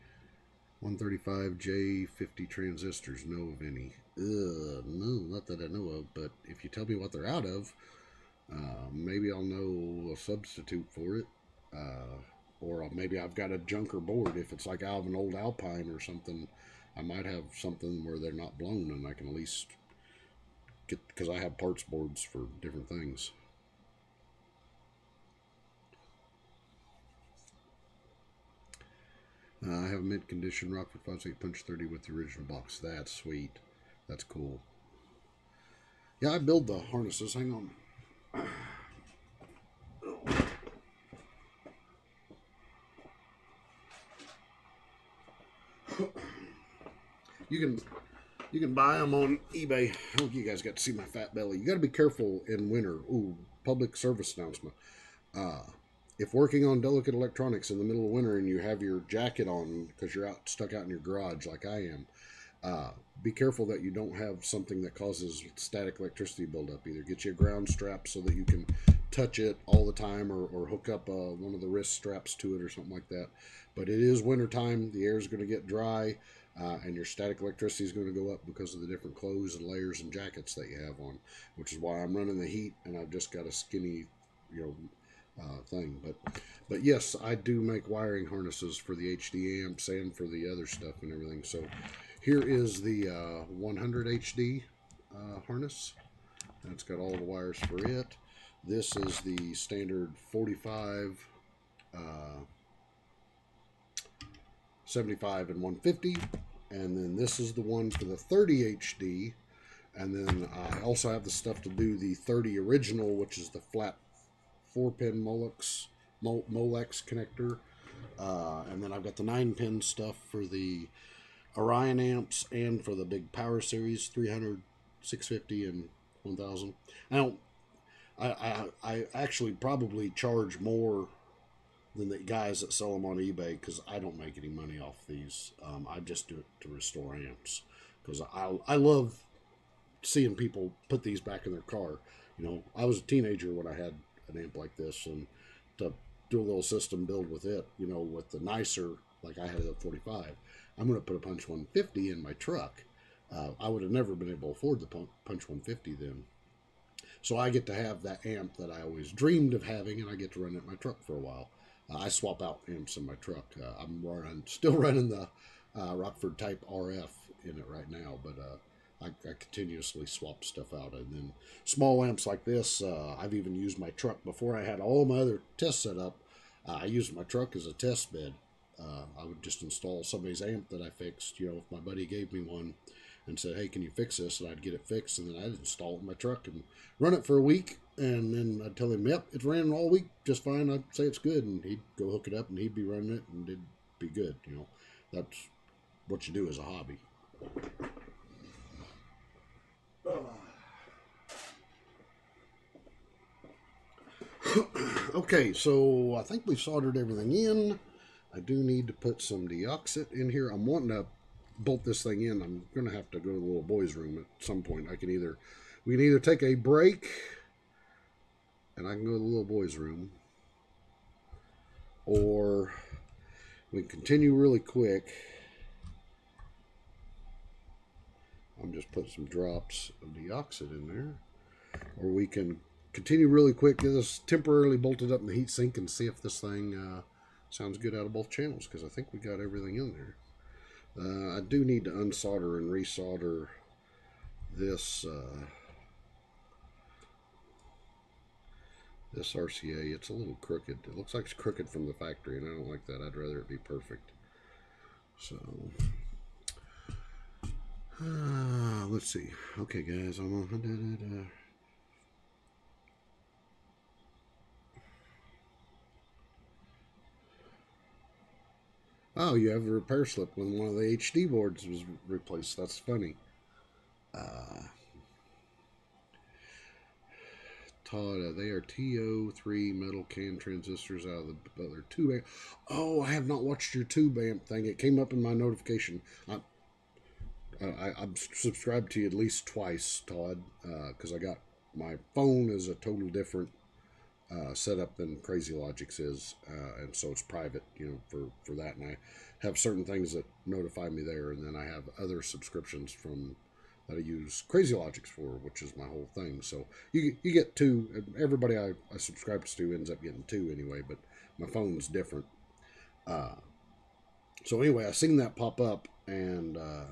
one thirty-five J fifty transistors. Know of any? Ugh, no, not that I know of, but if you tell me what they're out of, uh, maybe I'll know a substitute for it. Uh, or maybe I've got a junker board. If it's like out of an old Alpine or something, I might have something where they're not blown and I can at least get, because I have parts boards for different things. Uh, I have a mint condition Rockford five eight Punch thirty with the original box. That's sweet. That's cool. Yeah, I build the harnesses. Hang on. You can you can buy them on eBay. I hope you guys got to see my fat belly. You got to be careful in winter. Ooh, public service announcement. Uh, If working on delicate electronics in the middle of winter and you have your jacket on because you're out stuck out in your garage like I am, uh, be careful that you don't have something that causes static electricity buildup. Either get you a ground strap so that you can touch it all the time, or, or hook up uh, one of the wrist straps to it or something like that. But it is wintertime. The air is going to get dry, uh, and your static electricity is going to go up because of the different clothes and layers and jackets that you have on, which is why I'm running the heat and I've just got a skinny, you know, Uh, thing, but but yes, I do make wiring harnesses for the H D amps and for the other stuff and everything. So here is the uh, one hundred H D uh, harness. That's got all the wires for it. This is the standard forty-five, uh, seventy-five, and one fifty. And then this is the one for the thirty H D. And then I also have the stuff to do the thirty original, which is the flat four-pin Molex, Molex connector. Uh, and then I've got the nine-pin stuff for the Orion amps and for the big power series, three hundred, six fifty, and one thousand. I don't... I, I, I actually probably charge more than the guys that sell them on eBay because I don't make any money off these. Um, I just do it to restore amps because I, I love seeing people put these back in their car. You know, I was a teenager when I had an amp like this, and to do a little system build with it, you know, with the nicer, like I had a forty-five, I'm going to put a Punch one fifty in my truck. Uh, I would have never been able to afford the Punch one fifty then. So I get to have that amp that I always dreamed of having, and I get to run it in my truck for a while. Uh, I swap out amps in my truck. Uh, I'm run, still running the uh, Rockford Type R F in it right now, but uh, I, I continuously swap stuff out. And then small amps like this, uh, I've even used my truck. Before I had all my other tests set up, uh, I used my truck as a test bed. Uh, I would just install somebody's amp that I fixed. You know, if my buddy gave me one and said, hey, can you fix this? And I'd get it fixed, and then I'd install it in my truck and run it for a week, and then I'd tell him, yep, it ran all week just fine. I'd say it's good, and he'd go hook it up, and he'd be running it, and it'd be good. You know, that's what you do as a hobby. Okay, so I think we've soldered everything in. I do need to put some deoxit in here. I'm wanting to bolt this thing in. I'm gonna have to go to the little boy's room at some point. I can either we can either take a break and I can go to the little boy's room, or we can continue really quick. I'm just putting some drops of deoxit in there, or we can continue really quick, get this temporarily bolted up in the heat sink, and see if this thing uh, sounds good out of both channels, because I think we got everything in there. Uh, I do need to unsolder and resolder this uh, this R C A. It's a little crooked. It looks like it's crooked from the factory, and I don't like that. I'd rather it be perfect. So uh, let's see. Okay, guys, I'm on. Da, da, da. Oh, you have a repair slip when one of the H D boards was replaced. That's funny. Uh, Todd, uh, they are T O three metal can transistors out of the Butler tube amp. Oh, I have not watched your tube amp thing. It came up in my notification. I, I, I'm subscribed to you at least twice, Todd, because uh, I got my phone is a total different Uh, setup than Crazylogix is, uh, and so it's private, you know, for for that. And I have certain things that notify me there, and then I have other subscriptions from that I use Crazylogix for, which is my whole thing. So you you get two. Everybody I, I subscribe to ends up getting two anyway, but my phone's different. Uh, so anyway, I seen that pop up, and uh,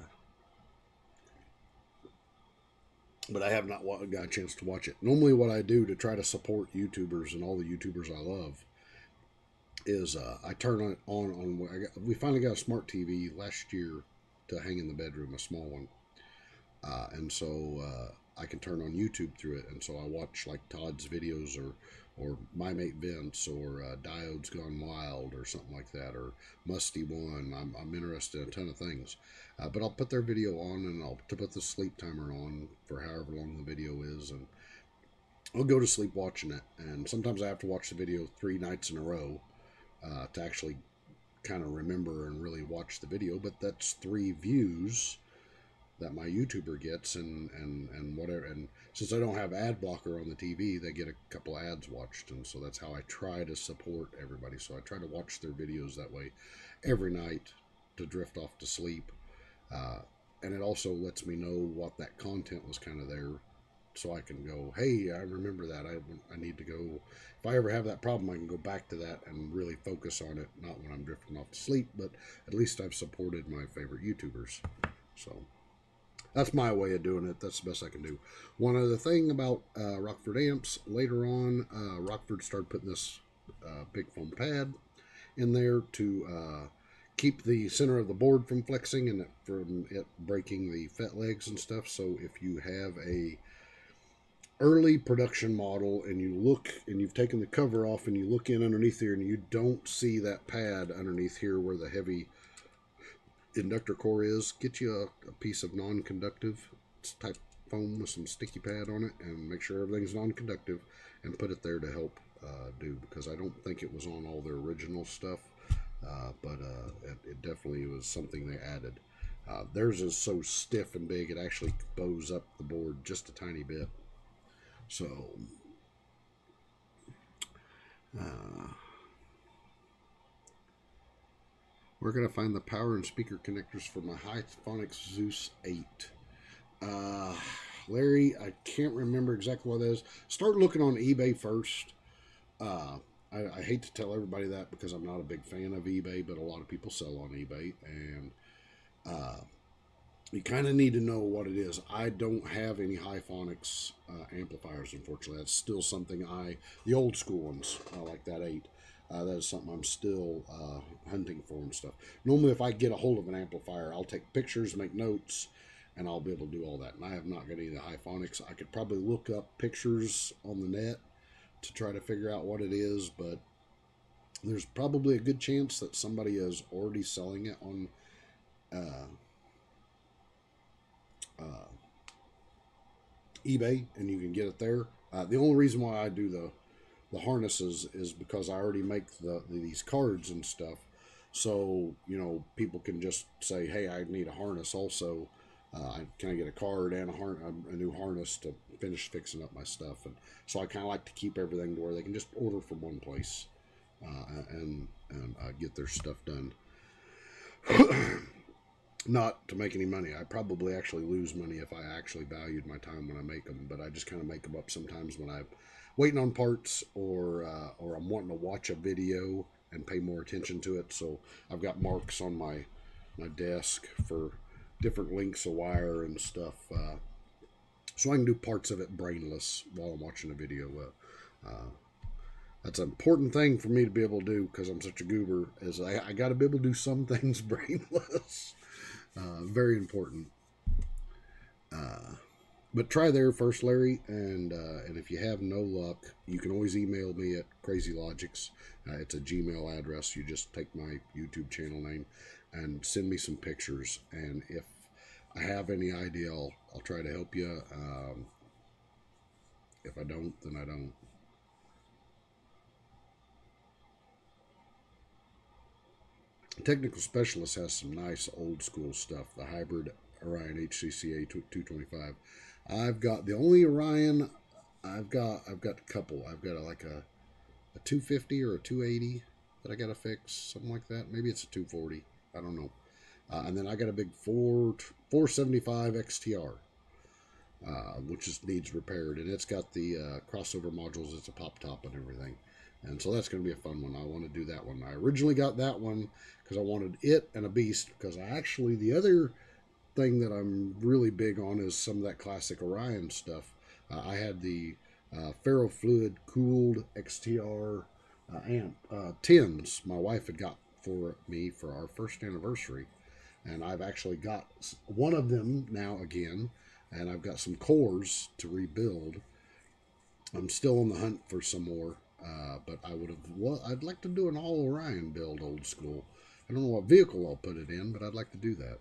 but I have not got a chance to watch it. Normally what I do to try to support YouTubers and all the YouTubers I love is uh, I turn it on. on I got, we finally got a smart T V last year to hang in the bedroom, a small one. Uh, and so uh, I can turn on YouTube through it. And so I watch like Todd's videos or, or My Mate Vince or uh, Diode's Gone Wild or something like that, or Musty One. I'm, I'm interested in a ton of things. Uh, but I'll put their video on, and I'll to put the sleep timer on for however long the video is, and I'll go to sleep watching it. And sometimes I have to watch the video three nights in a row uh, to actually kind of remember and really watch the video. But that's three views that my YouTuber gets, and, and, and whatever. And since I don't have ad blocker on the T V, they get a couple ads watched, and so that's how I try to support everybody. So I try to watch their videos that way every night to drift off to sleep. Uh, and it also lets me know what that content was kind of there, so I can go, hey, I remember that. I, I need to go. If I ever have that problem, I can go back to that and really focus on it, not when I'm drifting off to sleep, but at least I've supported my favorite YouTubers. So that's my way of doing it. That's the best I can do. One other thing about uh, Rockford amps, later on, uh, Rockford started putting this uh, big foam pad in there to uh, keep the center of the board from flexing and it, from it breaking the fet legs and stuff. So if you have a early production model and you look and you've taken the cover off and you look in underneath here and you don't see that pad underneath here where the heavy inductor core is, get you a, a piece of non-conductive type foam with some sticky pad on it and make sure everything's non-conductive and put it there to help uh, do, because I don't think it was on all their original stuff, uh, but uh, it, it definitely was something they added. Uh, theirs is so stiff and big it actually bows up the board just a tiny bit. So, uh, where can I find the power and speaker connectors for my Hi-Phonics Zeus eight? Uh, Larry, I can't remember exactly what that is. Start looking on eBay first. Uh, I, I hate to tell everybody that because I'm not a big fan of eBay, but a lot of people sell on eBay, and uh, you kind of need to know what it is. I don't have any Hi-Phonics uh, amplifiers, unfortunately. That's still something I, the old school ones, uh, like that eight, uh, that is something I'm still uh, hunting for and stuff. Normally, if I get a hold of an amplifier, I'll take pictures, make notes, and I'll be able to do all that. And I have not got any of the Hi-Phonics. I could probably look up pictures on the net to try to figure out what it is, but there's probably a good chance that somebody is already selling it on... Uh, Uh, eBay, and you can get it there. Uh, the only reason why I do the the harnesses is because I already make the, the these cards and stuff, so you know people can just say, hey, I need a harness also. Uh, can I get a card and a, a new harness to finish fixing up my stuff? And so I kind of like to keep everything to where they can just order from one place uh, and, and uh, get their stuff done. Not to make any money. I probably actually lose money if I actually valued my time when I make them, but I just kind of make them up sometimes when I'm waiting on parts or uh, or I'm wanting to watch a video and pay more attention to it. So I've got marks on my my desk for different lengths of wire and stuff, uh, so I can do parts of it brainless while I'm watching a video. Uh, uh, That's an important thing for me to be able to do because I'm such a goober, is I, I got to be able to do some things brainless. Uh, very important. Uh, but try there first, Larry, and uh, and if you have no luck, you can always email me at Crazylogix. Uh, it's a Gmail address. You just take my YouTube channel name and send me some pictures. And if I have any idea, I'll, I'll try to help you. Um, if I don't, then I don't. Technical Specialist has some nice old school stuff. The hybrid Orion H C C A two twenty-five. I've got the only Orion I've got. I've got a couple. I've got a, like a a two fifty or a two eighty that I got to fix, something like that. Maybe it's a two forty. I don't know. Uh, and then I got a big four seventy-five X T R, uh, which just needs repaired, and it's got the uh, crossover modules. It's a pop top and everything. And so that's going to be a fun one. I want to do that one. I originally got that one because I wanted it and a beast, because I actually, the other thing that I'm really big on is some of that classic Orion stuff. Uh, I had the uh, ferrofluid cooled X T R uh, amp uh, tins my wife had got for me for our first anniversary. And I've actually got one of them now again. And I've got some cores to rebuild. I'm still on the hunt for some more. Uh, but I would have, well, I'd like to do an all Orion build, old school. I don't know what vehicle I'll put it in, but I'd like to do that.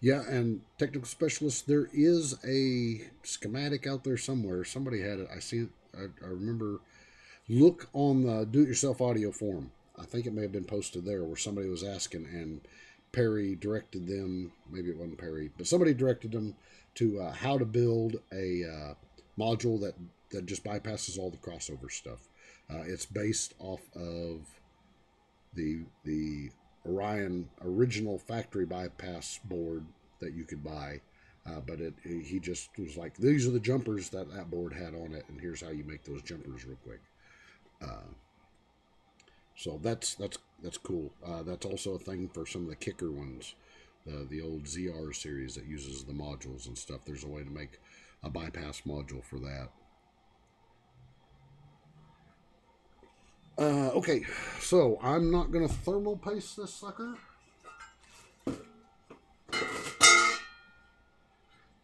Yeah, and Technical Specialist, there is a schematic out there somewhere. Somebody had it. I see it. I, I remember. Look on the Do-It-Yourself Audio forum. I think it may have been posted there, where somebody was asking, and Perry directed them. Maybe it wasn't Perry, but somebody directed them to uh, how to build a. Uh, module that that just bypasses all the crossover stuff. Uh, it's based off of the the Orion original factory bypass board that you could buy, uh, but it, it he just was like, these are the jumpers that that board had on it, and here's how you make those jumpers real quick. Uh, so that's that's that's cool. Uh, that's also a thing for some of the Kicker ones. uh, the old Z R series that uses the modules and stuff. There's a way to make a bypass module for that. Uh, okay, so I'm not going to thermal paste this sucker.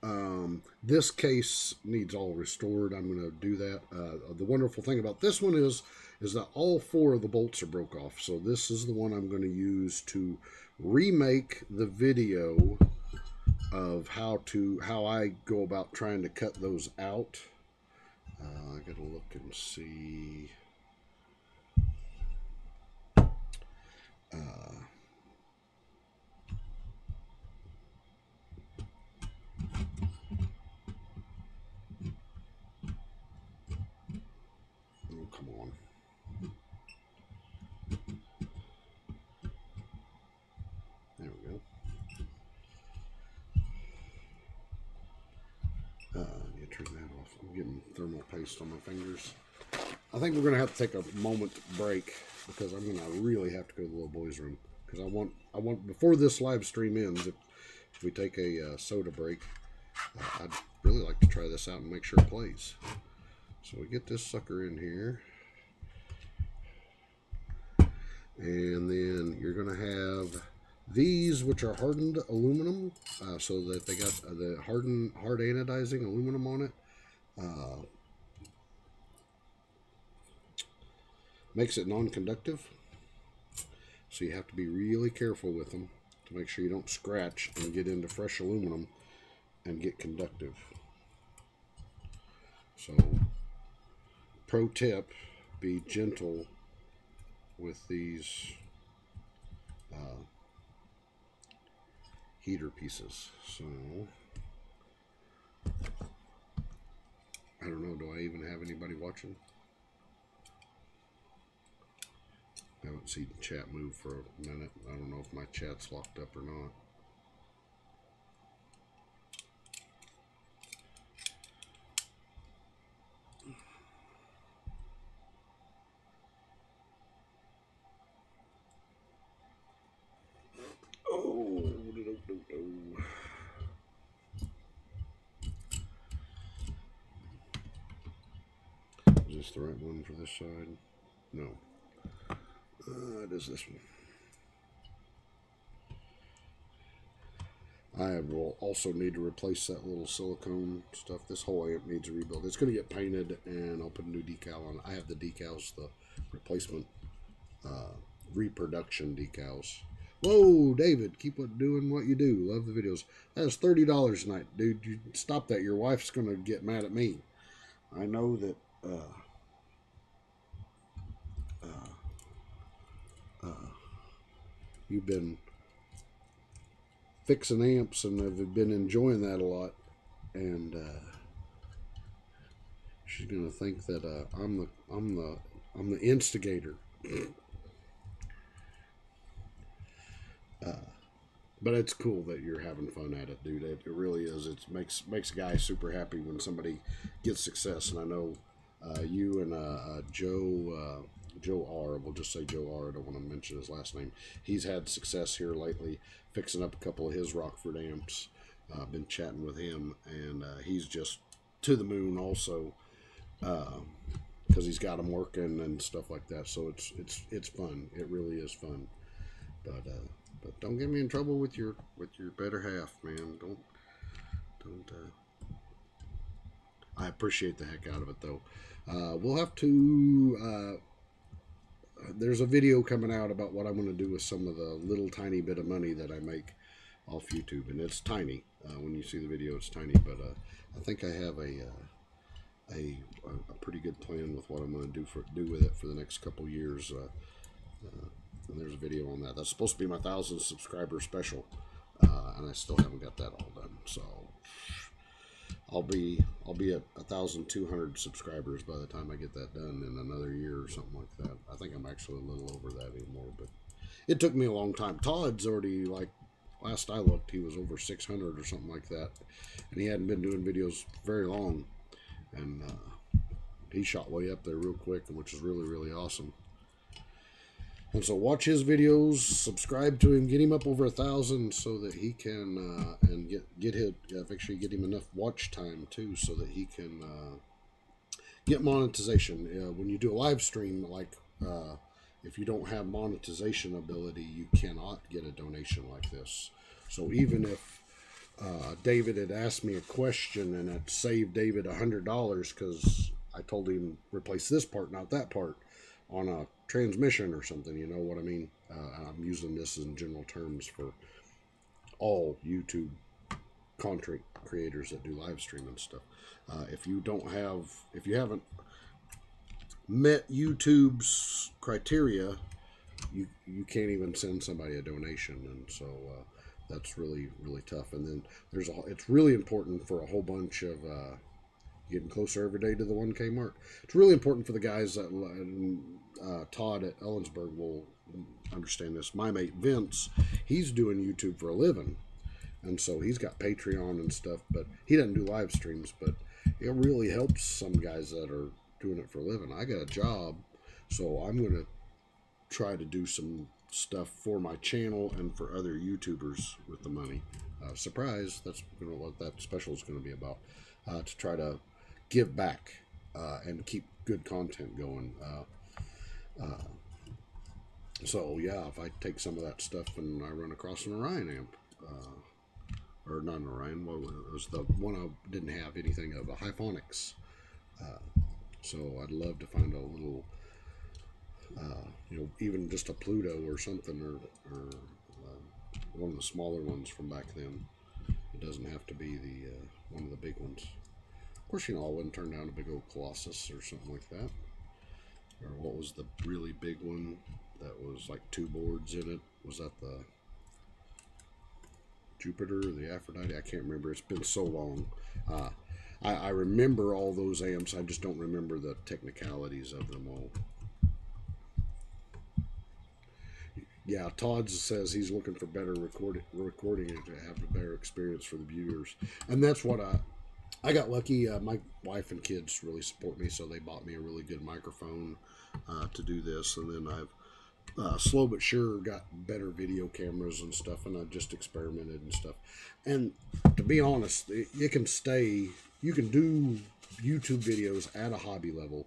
Um, this case needs all restored. I'm going to do that. Uh, the wonderful thing about this one is, is that all four of the bolts are broke off. So this is the one I'm going to use to remake the video of how to, how I go about trying to cut those out. Uh, I got to look and see. Uh, oh, come on. There we go. Uh, you turn that off. I'm getting thermal paste on my fingers. I think we're going to have to take a moment break, because I'm gonna really have to go to the little boy's room, because I want I want before this live stream ends, if, if we take a uh, soda break, uh, I'd really like to try this out and make sure it plays. So we get this sucker in here, and then you're gonna have these, which are hardened aluminum, uh, so that they got the hardened hard anodizing aluminum on it. Uh, makes it non-conductive, so you have to be really careful with them to make sure you don't scratch and get into fresh aluminum and get conductive. So pro tip, be gentle with these uh, heater pieces. So I don't know, do I even have anybody watching? I haven't seen the chat move for a minute. I don't know if my chat's locked up or not. Oh, no, no, no. Is this the right one for this side? No. Uh, it is this one. I will also need to replace that little silicone stuff. This whole amp needs a rebuild. It's going to get painted, and I'll put a new decal on. I have the decals, the replacement uh, reproduction decals. Whoa, David, keep doing what you do. Love the videos. That is thirty dollars tonight. Dude, you stop that. Your wife's going to get mad at me. I know that... Uh, uh, Uh, you've been fixing amps and have been enjoying that a lot, and uh, she's gonna think that uh, I'm the I'm the I'm the instigator. uh, but it's cool that you're having fun at it, dude. It, it really is. It makes makes a guy super happy when somebody gets success, and I know uh, you and uh, uh, Joe. Uh, Joe R, we'll just say Joe R, I don't want to mention his last name. He's had success here lately, fixing up a couple of his Rockford amps. I've uh, been chatting with him, and uh, he's just to the moon also, because uh, he's got them working and stuff like that. So it's it's it's fun. It really is fun. But uh, but don't get me in trouble with your with your better half, man. Don't don't. Uh, I appreciate the heck out of it though. Uh, we'll have to. Uh, There's a video coming out about what I'm going to do with some of the little tiny bit of money that I make off YouTube, and it's tiny. Uh, when you see the video, it's tiny, but uh, I think I have a, uh, a a pretty good plan with what I'm going to do for do with it for the next couple years. Uh, uh, and there's a video on that. That's supposed to be my thousand subscriber special, uh, and I still haven't got that all done. So I'll be I'll be at one thousand two hundred subscribers by the time I get that done in another year or something like that. I think I'm actually a little over that anymore, but it took me a long time. Todd's already, like, last I looked, he was over six hundred or something like that, and he hadn't been doing videos very long, and uh, he shot way up there real quick, which is really, really awesome. And so watch his videos, subscribe to him, get him up over a thousand so that he can, uh, and get, get him, uh, make sure you get him enough watch time too so that he can uh, get monetization. Uh, when you do a live stream, like uh, if you don't have monetization ability, you cannot get a donation like this. So even if uh, David had asked me a question and I'd saved David a hundred dollars because I told him replace this part, not that part, on a transmission or something, you know what I mean? Uh, I'm using this in general terms for all YouTube content creators that do live stream and stuff. Uh, if you don't have, if you haven't met YouTube's criteria, you you can't even send somebody a donation, and so uh, that's really really tough. And then there's a, it's really important for a whole bunch of. Uh, Getting closer every day to the one K mark. It's really important for the guys that uh, Todd at Ellensburg will understand this. My mate Vince, he's doing YouTube for a living, and so he's got Patreon and stuff, but he doesn't do live streams. But it really helps some guys that are doing it for a living. I got a job, so I'm gonna try to do some stuff for my channel and for other YouTubers with the money. Uh, surprise! That's you know, what that special is going to be about. Uh, to try to give back uh, and keep good content going. Uh, uh, so yeah, if I take some of that stuff and I run across an Orion amp, uh, or not an Orion, well, it was the one I didn't have anything of, a Hyphonix. Uh, so I'd love to find a little, uh, you know, even just a Pluto or something, or, or uh, one of the smaller ones from back then. It doesn't have to be the uh, one of the big ones. Of course, you know, I wouldn't turn down a big old Colossus or something like that. Or what was the really big one that was like two boards in it? Was that the Jupiter or the Aphrodite? I can't remember. It's been so long. Uh, I, I remember all those amps. I just don't remember the technicalities of them all. Yeah, Todd says he's looking for better record, recording and to have a better experience for the viewers. And that's what I... I got lucky. Uh, my wife and kids really support me, so they bought me a really good microphone uh, to do this. And then I've uh, slow but sure got better video cameras and stuff, and I've just experimented and stuff. And to be honest, it, it can stay. You can do YouTube videos at a hobby level,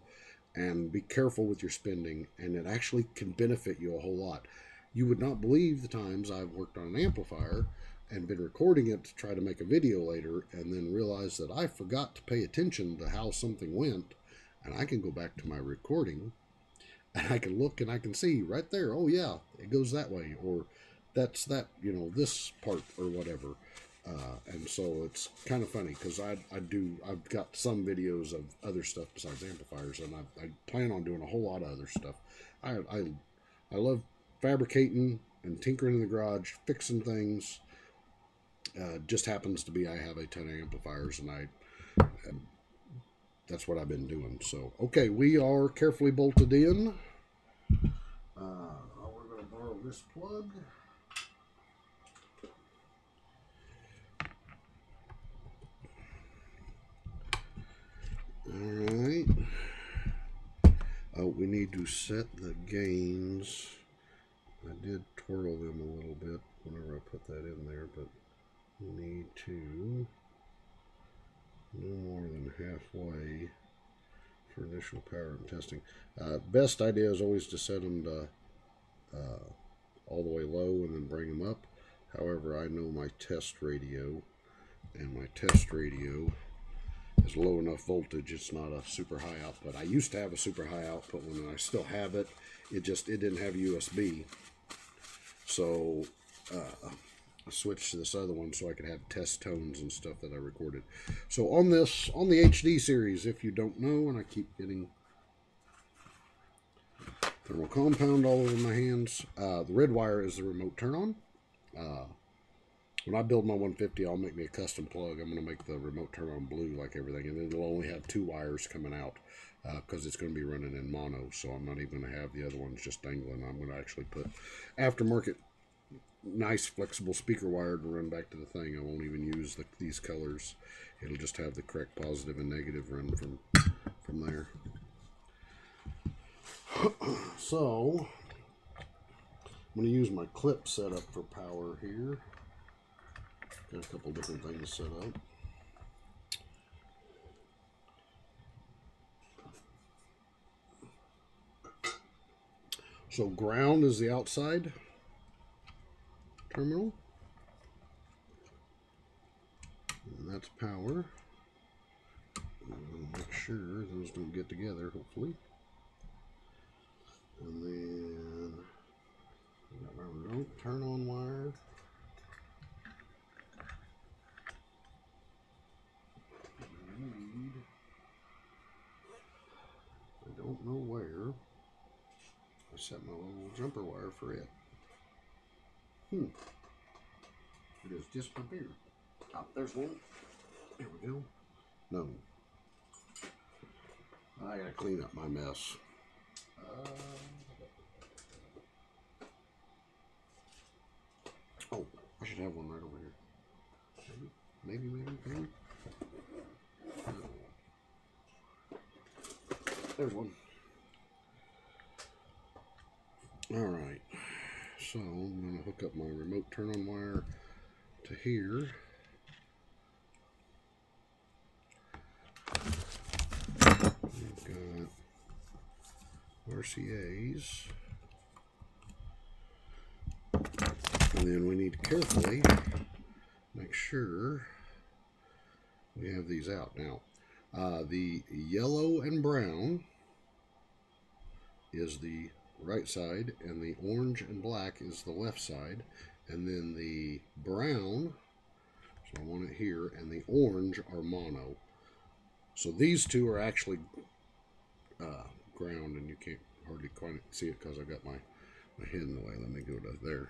and be careful with your spending, and it actually can benefit you a whole lot. You would not believe the times I've worked on an amplifier and been recording it to try to make a video later, and then realize that I forgot to pay attention to how something went, and I can go back to my recording, and I can look and I can see right there, oh yeah, it goes that way, or that's that, you know, this part or whatever. Uh, and so it's kind of funny, because I, I do, I've got some videos of other stuff besides amplifiers, and I, I plan on doing a whole lot of other stuff. I, I, I love fabricating and tinkering in the garage, fixing things. Uh, just happens to be I have a ton of amplifiers, and I um, that's what I've been doing. So okay, we are carefully bolted in. Uh, we're going to borrow this plug. All right. Oh, we need to set the gains. I did twirl them a little bit whenever I put that in there, but need to no more than halfway for initial power and testing. Uh, best idea is always to set them to, uh, all the way low and then bring them up. However, I know my test radio, and my test radio is low enough voltage. It's not a super high output. I used to have a super high output one, and I still have it. It just it didn't have U S B, so. Uh, switch to this other one so I could have test tones and stuff that I recorded. So on this, on the H D series, if you don't know, and I keep getting thermal compound all over my hands, uh, the red wire is the remote turn on. Uh, when I build my one fifty, I'll make me a custom plug. I'm going to make the remote turn on blue like everything, and it'll only have two wires coming out because uh, it's going to be running in mono, so I'm not even going to have the other ones just dangling. I'm going to actually put aftermarket nice flexible speaker wire to run back to the thing. I won't even use the, these colors. It'll just have the correct positive and negative run from from there. So I'm going to use my clip setup for power here. Got a couple different things set up. So ground is the outside terminal. And that's power. And make sure those don't get together, hopefully. And then, don't turn on wire. I don't know where. I set my little jumper wire for it. Hmm. It is just up here. Oh, there's one. There we go. No. I gotta clean up my mess. Uh, oh, I should have one right over here. Maybe, maybe, maybe. No. There's one. Alright, so I'm going to hook up my remote turn on wire to here. We've got R C As. And then we need to carefully make sure we have these out. Now, uh, the yellow and brown is the right side, and the orange and black is the left side, and then the brown, so I want it here, and the orange are mono. So these two are actually uh, ground, and you can't hardly quite see it because I've got my, my head in the way. Let me go to there.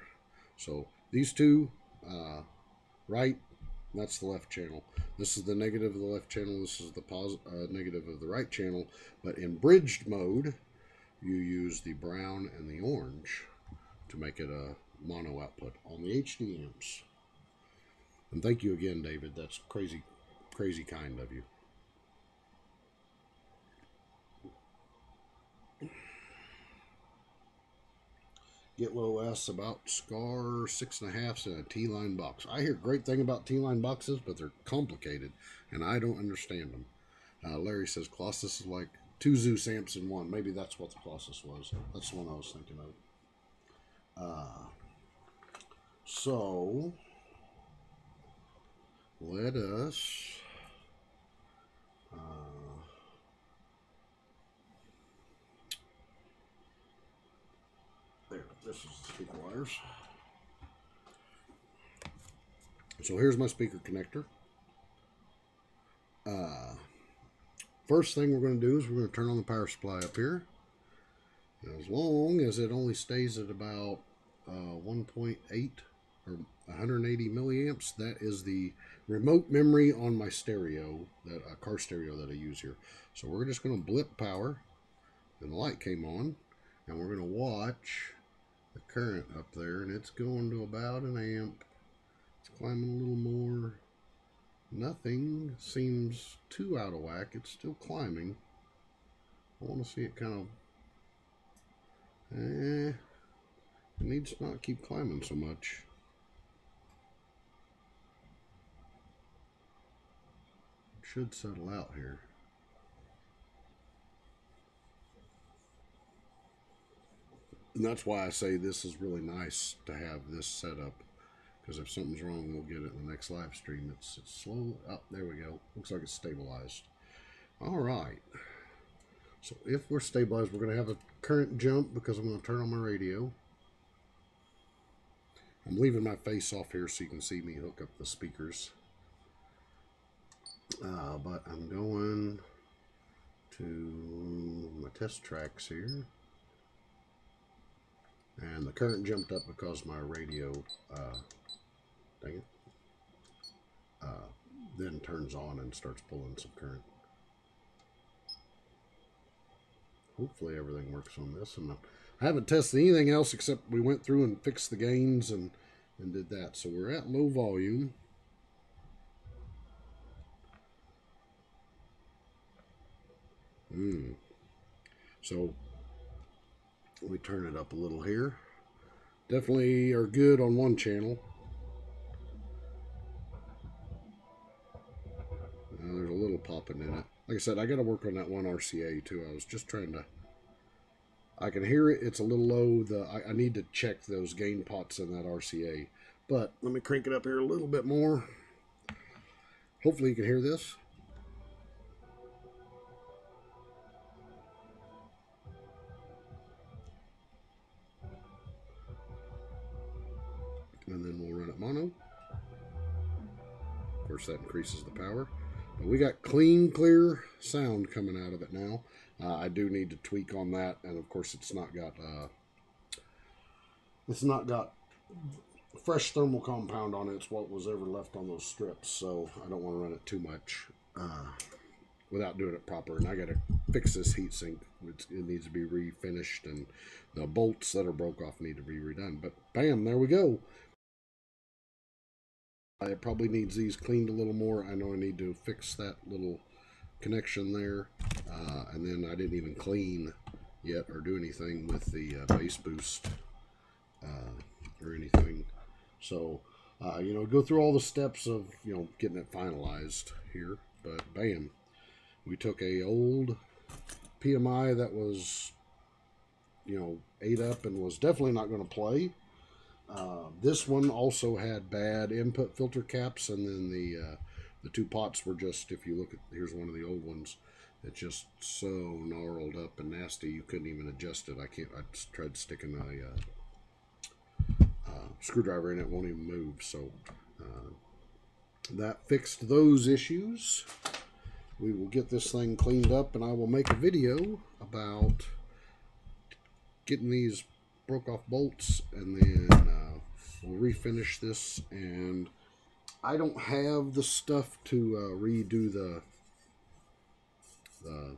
So these two, uh, right, that's the left channel. This is the negative of the left channel. This is the positive, uh, negative of the right channel, but in bridged mode, you use the brown and the orange to make it a mono output on the H D amps. And thank you again, David. That's crazy, crazy kind of you. Get Low asks about SCAR six and a halfs and a T-line box. I hear great thing about T-line boxes, but they're complicated, and I don't understand them. Uh, Larry says, Colossus is like two Zeus amps in one. Maybe that's what the Colossus was. That's the one I was thinking of. Uh, so, let us... Uh, there, this is the speaker wires. So here's my speaker connector. Uh... First thing we're going to do is we're going to turn on the power supply up here. And as long as it only stays at about uh, one point eight or one hundred eighty milliamps, that is the remote memory on my stereo, that uh, car stereo that I use here. So we're just going to blip power, and the light came on, and we're going to watch the current up there, and it's going to about an amp. It's climbing a little more. Nothing seems too out of whack. It's still climbing. I want to see it kind of... Eh, it needs to not keep climbing so much. It should settle out here. And that's why I say this is really nice to have this set up. Because if something's wrong, we'll get it in the next live stream. It's, it's slow. Oh, there we go. Looks like it's stabilized. All right. So if we're stabilized, we're going to have a current jump because I'm going to turn on my radio. I'm leaving my face off here so you can see me hook up the speakers. Uh, but I'm going to my test tracks here. And the current jumped up because my radio... Uh, Dang it. Uh, then turns on and starts pulling some current. Hopefully everything works on this. And I haven't tested anything else except we went through and fixed the gains and, and did that. So we're at low volume. Mm. So we turn it up a little here. Definitely are good on one channel. Now there's a little popping in it. Like I said, I got to work on that one R C A too. I was just trying to. I can hear it. It's a little low. The I, I need to check those gain pots in that R C A. But let me crank it up here a little bit more. Hopefully you can hear this. And then we'll run it mono. Of course, that increases the power. But we got clean, clear sound coming out of it now. Uh, I do need to tweak on that, and of course, it's not got uh, it's not got fresh thermal compound on it. It's what was ever left on those strips, so I don't want to run it too much uh, without doing it proper. And I got to fix this heat sink. It's, it needs to be refinished, and the bolts that are broke off need to be redone. But bam, there we go. It probably needs these cleaned a little more. I know I need to fix that little connection there. Uh, and then I didn't even clean yet or do anything with the uh, bass boost uh, or anything. So, uh, you know, go through all the steps of, you know, getting it finalized here. But bam, we took a old P M I that was, you know, ate up and was definitely not going to play. Uh, this one also had bad input filter caps, and then the uh, the two pots were just, if you look at, here's one of the old ones, it's just so gnarled up and nasty you couldn't even adjust it. I can't, I just tried sticking a uh, uh, screwdriver in it, won't even move. So uh, that fixed those issues. We will get this thing cleaned up, and I will make a video about getting these broke off bolts, and then uh, we'll refinish this. And I don't have the stuff to uh, redo the, the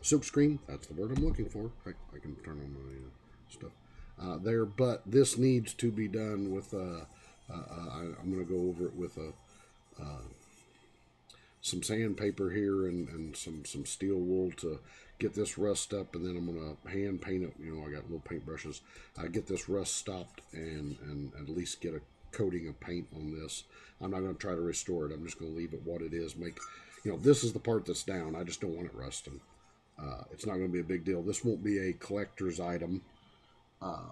silk screen. That's the word I'm looking for. I, I can turn on my uh, stuff uh, there, but this needs to be done with. Uh, uh, uh, I, I'm going to go over it with a uh, some sandpaper here and, and some some steel wool to get this rust up, and then I'm gonna hand paint it. You know, I got little paint brushes. I get this rust stopped and and at least get a coating of paint on this. I'm not gonna try to restore it. I'm just gonna leave it what it is. Make, you know, this is the part that's down. I just don't want it rusting. Uh, it's not gonna be a big deal. This won't be a collector's item. Uh,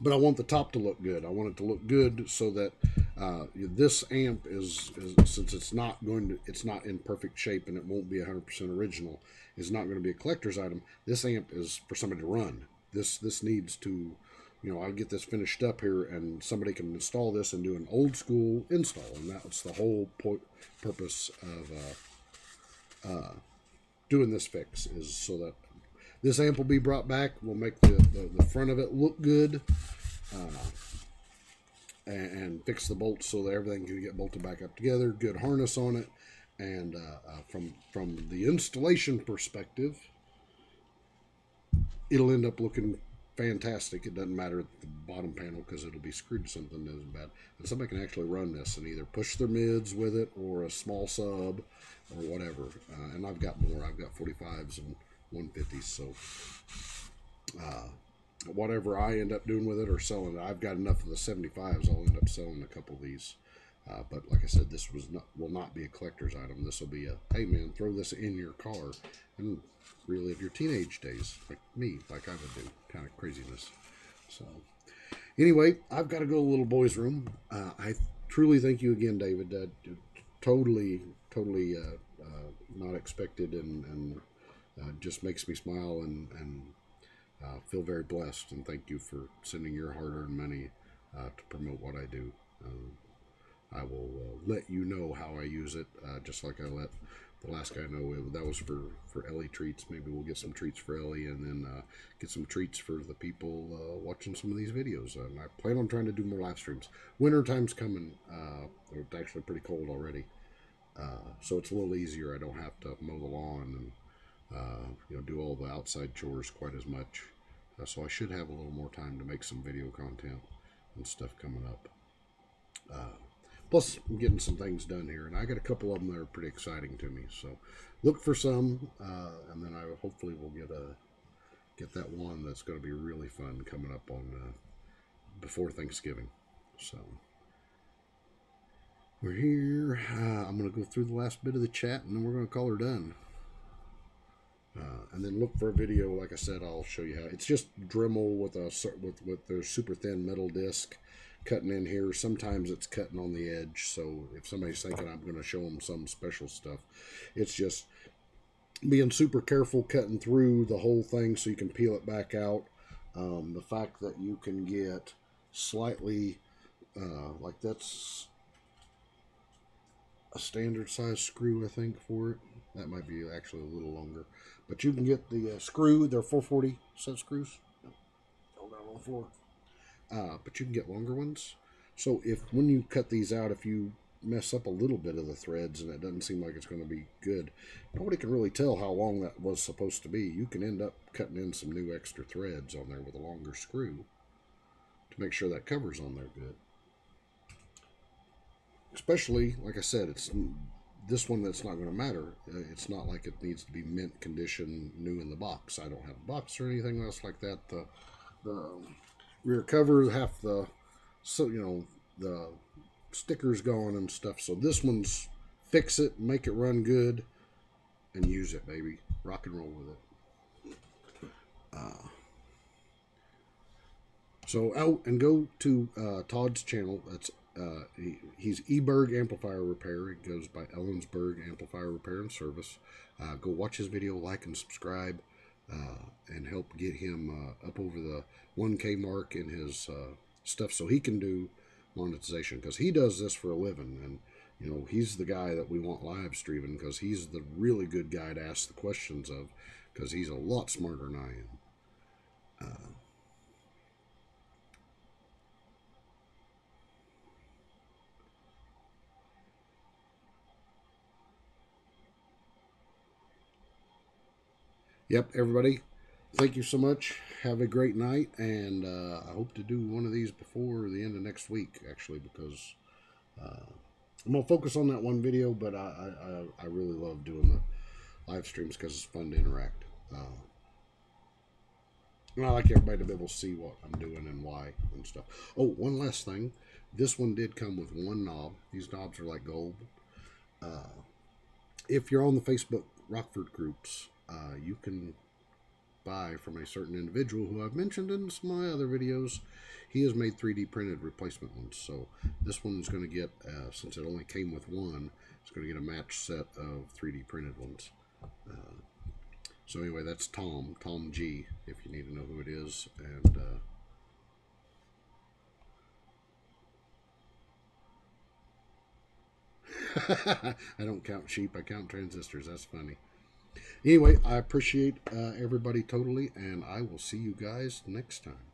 but I want the top to look good. I want it to look good so that uh, this amp is, is, since it's not going to, it's not in perfect shape and it won't be one hundred percent original, is not going to be a collector's item. This amp is for somebody to run. This this needs to, you know, I'll get this finished up here and somebody can install this and do an old school install. And that's the whole po purpose of uh, uh, doing this fix, is so that this amp will be brought back. We'll make the, the, the front of it look good uh, and, and fix the bolts so that everything can get bolted back up together. Good harness on it. And uh, uh, from, from the installation perspective, it'll end up looking fantastic. It doesn't matter at the bottom panel because it'll be screwed to something that isn't bad. And somebody can actually run this and either push their mids with it or a small sub or whatever. Uh, and I've got more. I've got forty-fives and one fifties, so uh, whatever I end up doing with it or selling it, I've got enough of the seventy-fives, I'll end up selling a couple of these. Uh, but like I said, this was not, will not be a collector's item. This will be a, hey man, throw this in your car and relive your teenage days, like me, like I would do, kind of craziness. So anyway, I've got to go to the little boy's room. Uh, I truly thank you again, David. Uh, totally, totally uh, uh, not expected, and, and Uh, just makes me smile and, and uh, feel very blessed, and thank you for sending your hard-earned money uh, to promote what I do. Uh, I will uh, let you know how I use it, uh, just like I let the last guy know. It, that was for, for Ellie treats. Maybe we'll get some treats for Ellie, and then uh, get some treats for the people uh, watching some of these videos. Uh, and I plan on trying to do more live streams. Winter time's coming. Uh, it's actually pretty cold already, uh, so it's a little easier. I don't have to mow the lawn and Uh, you know, do all the outside chores quite as much, uh, so I should have a little more time to make some video content and stuff coming up. Uh, plus, I'm getting some things done here, and I got a couple of them that are pretty exciting to me. So, look for some, uh, and then I hopefully will get a get that one that's going to be really fun coming up on uh, before Thanksgiving. So we're here. Uh, I'm going to go through the last bit of the chat, and then we're going to call her done. Uh, and then look for a video. Like I said, I'll show you how. It's just Dremel with a with with their super thin metal disc cutting in here. Sometimes it's cutting on the edge. So if somebody's thinking I'm going to show them some special stuff, it's just being super careful cutting through the whole thing so you can peel it back out. Um, the fact that you can get slightly uh, like that's a standard size screw, I think, for it. That might be actually a little longer. But you can get the uh, screw. They're four forty set screws. Hold on on the floor. Uh, but you can get longer ones. So if when you cut these out, if you mess up a little bit of the threads and it doesn't seem like it's going to be good, nobody can really tell how long that was supposed to be. You can end up cutting in some new extra threads on there with a longer screw to make sure that cover's on there good. Especially, like I said, it's... this one that's not going to matter. It's not like it needs to be mint condition, new in the box. I don't have a box or anything else like that. The, the rear cover, half the, so you know, the stickers gone and stuff. So this one's fix it, make it run good, and use it, baby. Rock and roll with it. Uh, so out and go to uh, Todd's channel. That's Uh, he, he's Eberg Amplifier Repair. It goes by Ellensburg Amplifier Repair and Service. Uh, go watch his video, like and subscribe, uh, and help get him uh, up over the one K mark in his uh, stuff so he can do monetization, because he does this for a living, and you know he's the guy that we want live streaming, because he's the really good guy to ask the questions of, because he's a lot smarter than I am. Uh, Yep, everybody, thank you so much. Have a great night, and uh, I hope to do one of these before the end of next week, actually, because uh, I'm going to focus on that one video, but I, I, I really love doing the live streams because it's fun to interact. Uh, and I like everybody to be able to see what I'm doing and why and stuff. Oh, one last thing. This one did come with one knob. These knobs are like gold. Uh, if you're on the Facebook Rockford groups, Uh, you can buy from a certain individual who I've mentioned in some of my other videos. He has made three D printed replacement ones. So this one is going to get, uh, since it only came with one, it's going to get a match set of three D printed ones. Uh, so anyway, that's Tom, Tom G, if you need to know who it is. And uh, I don't count sheep, I count transistors. That's funny. Anyway, I appreciate uh, everybody totally, and I will see you guys next time.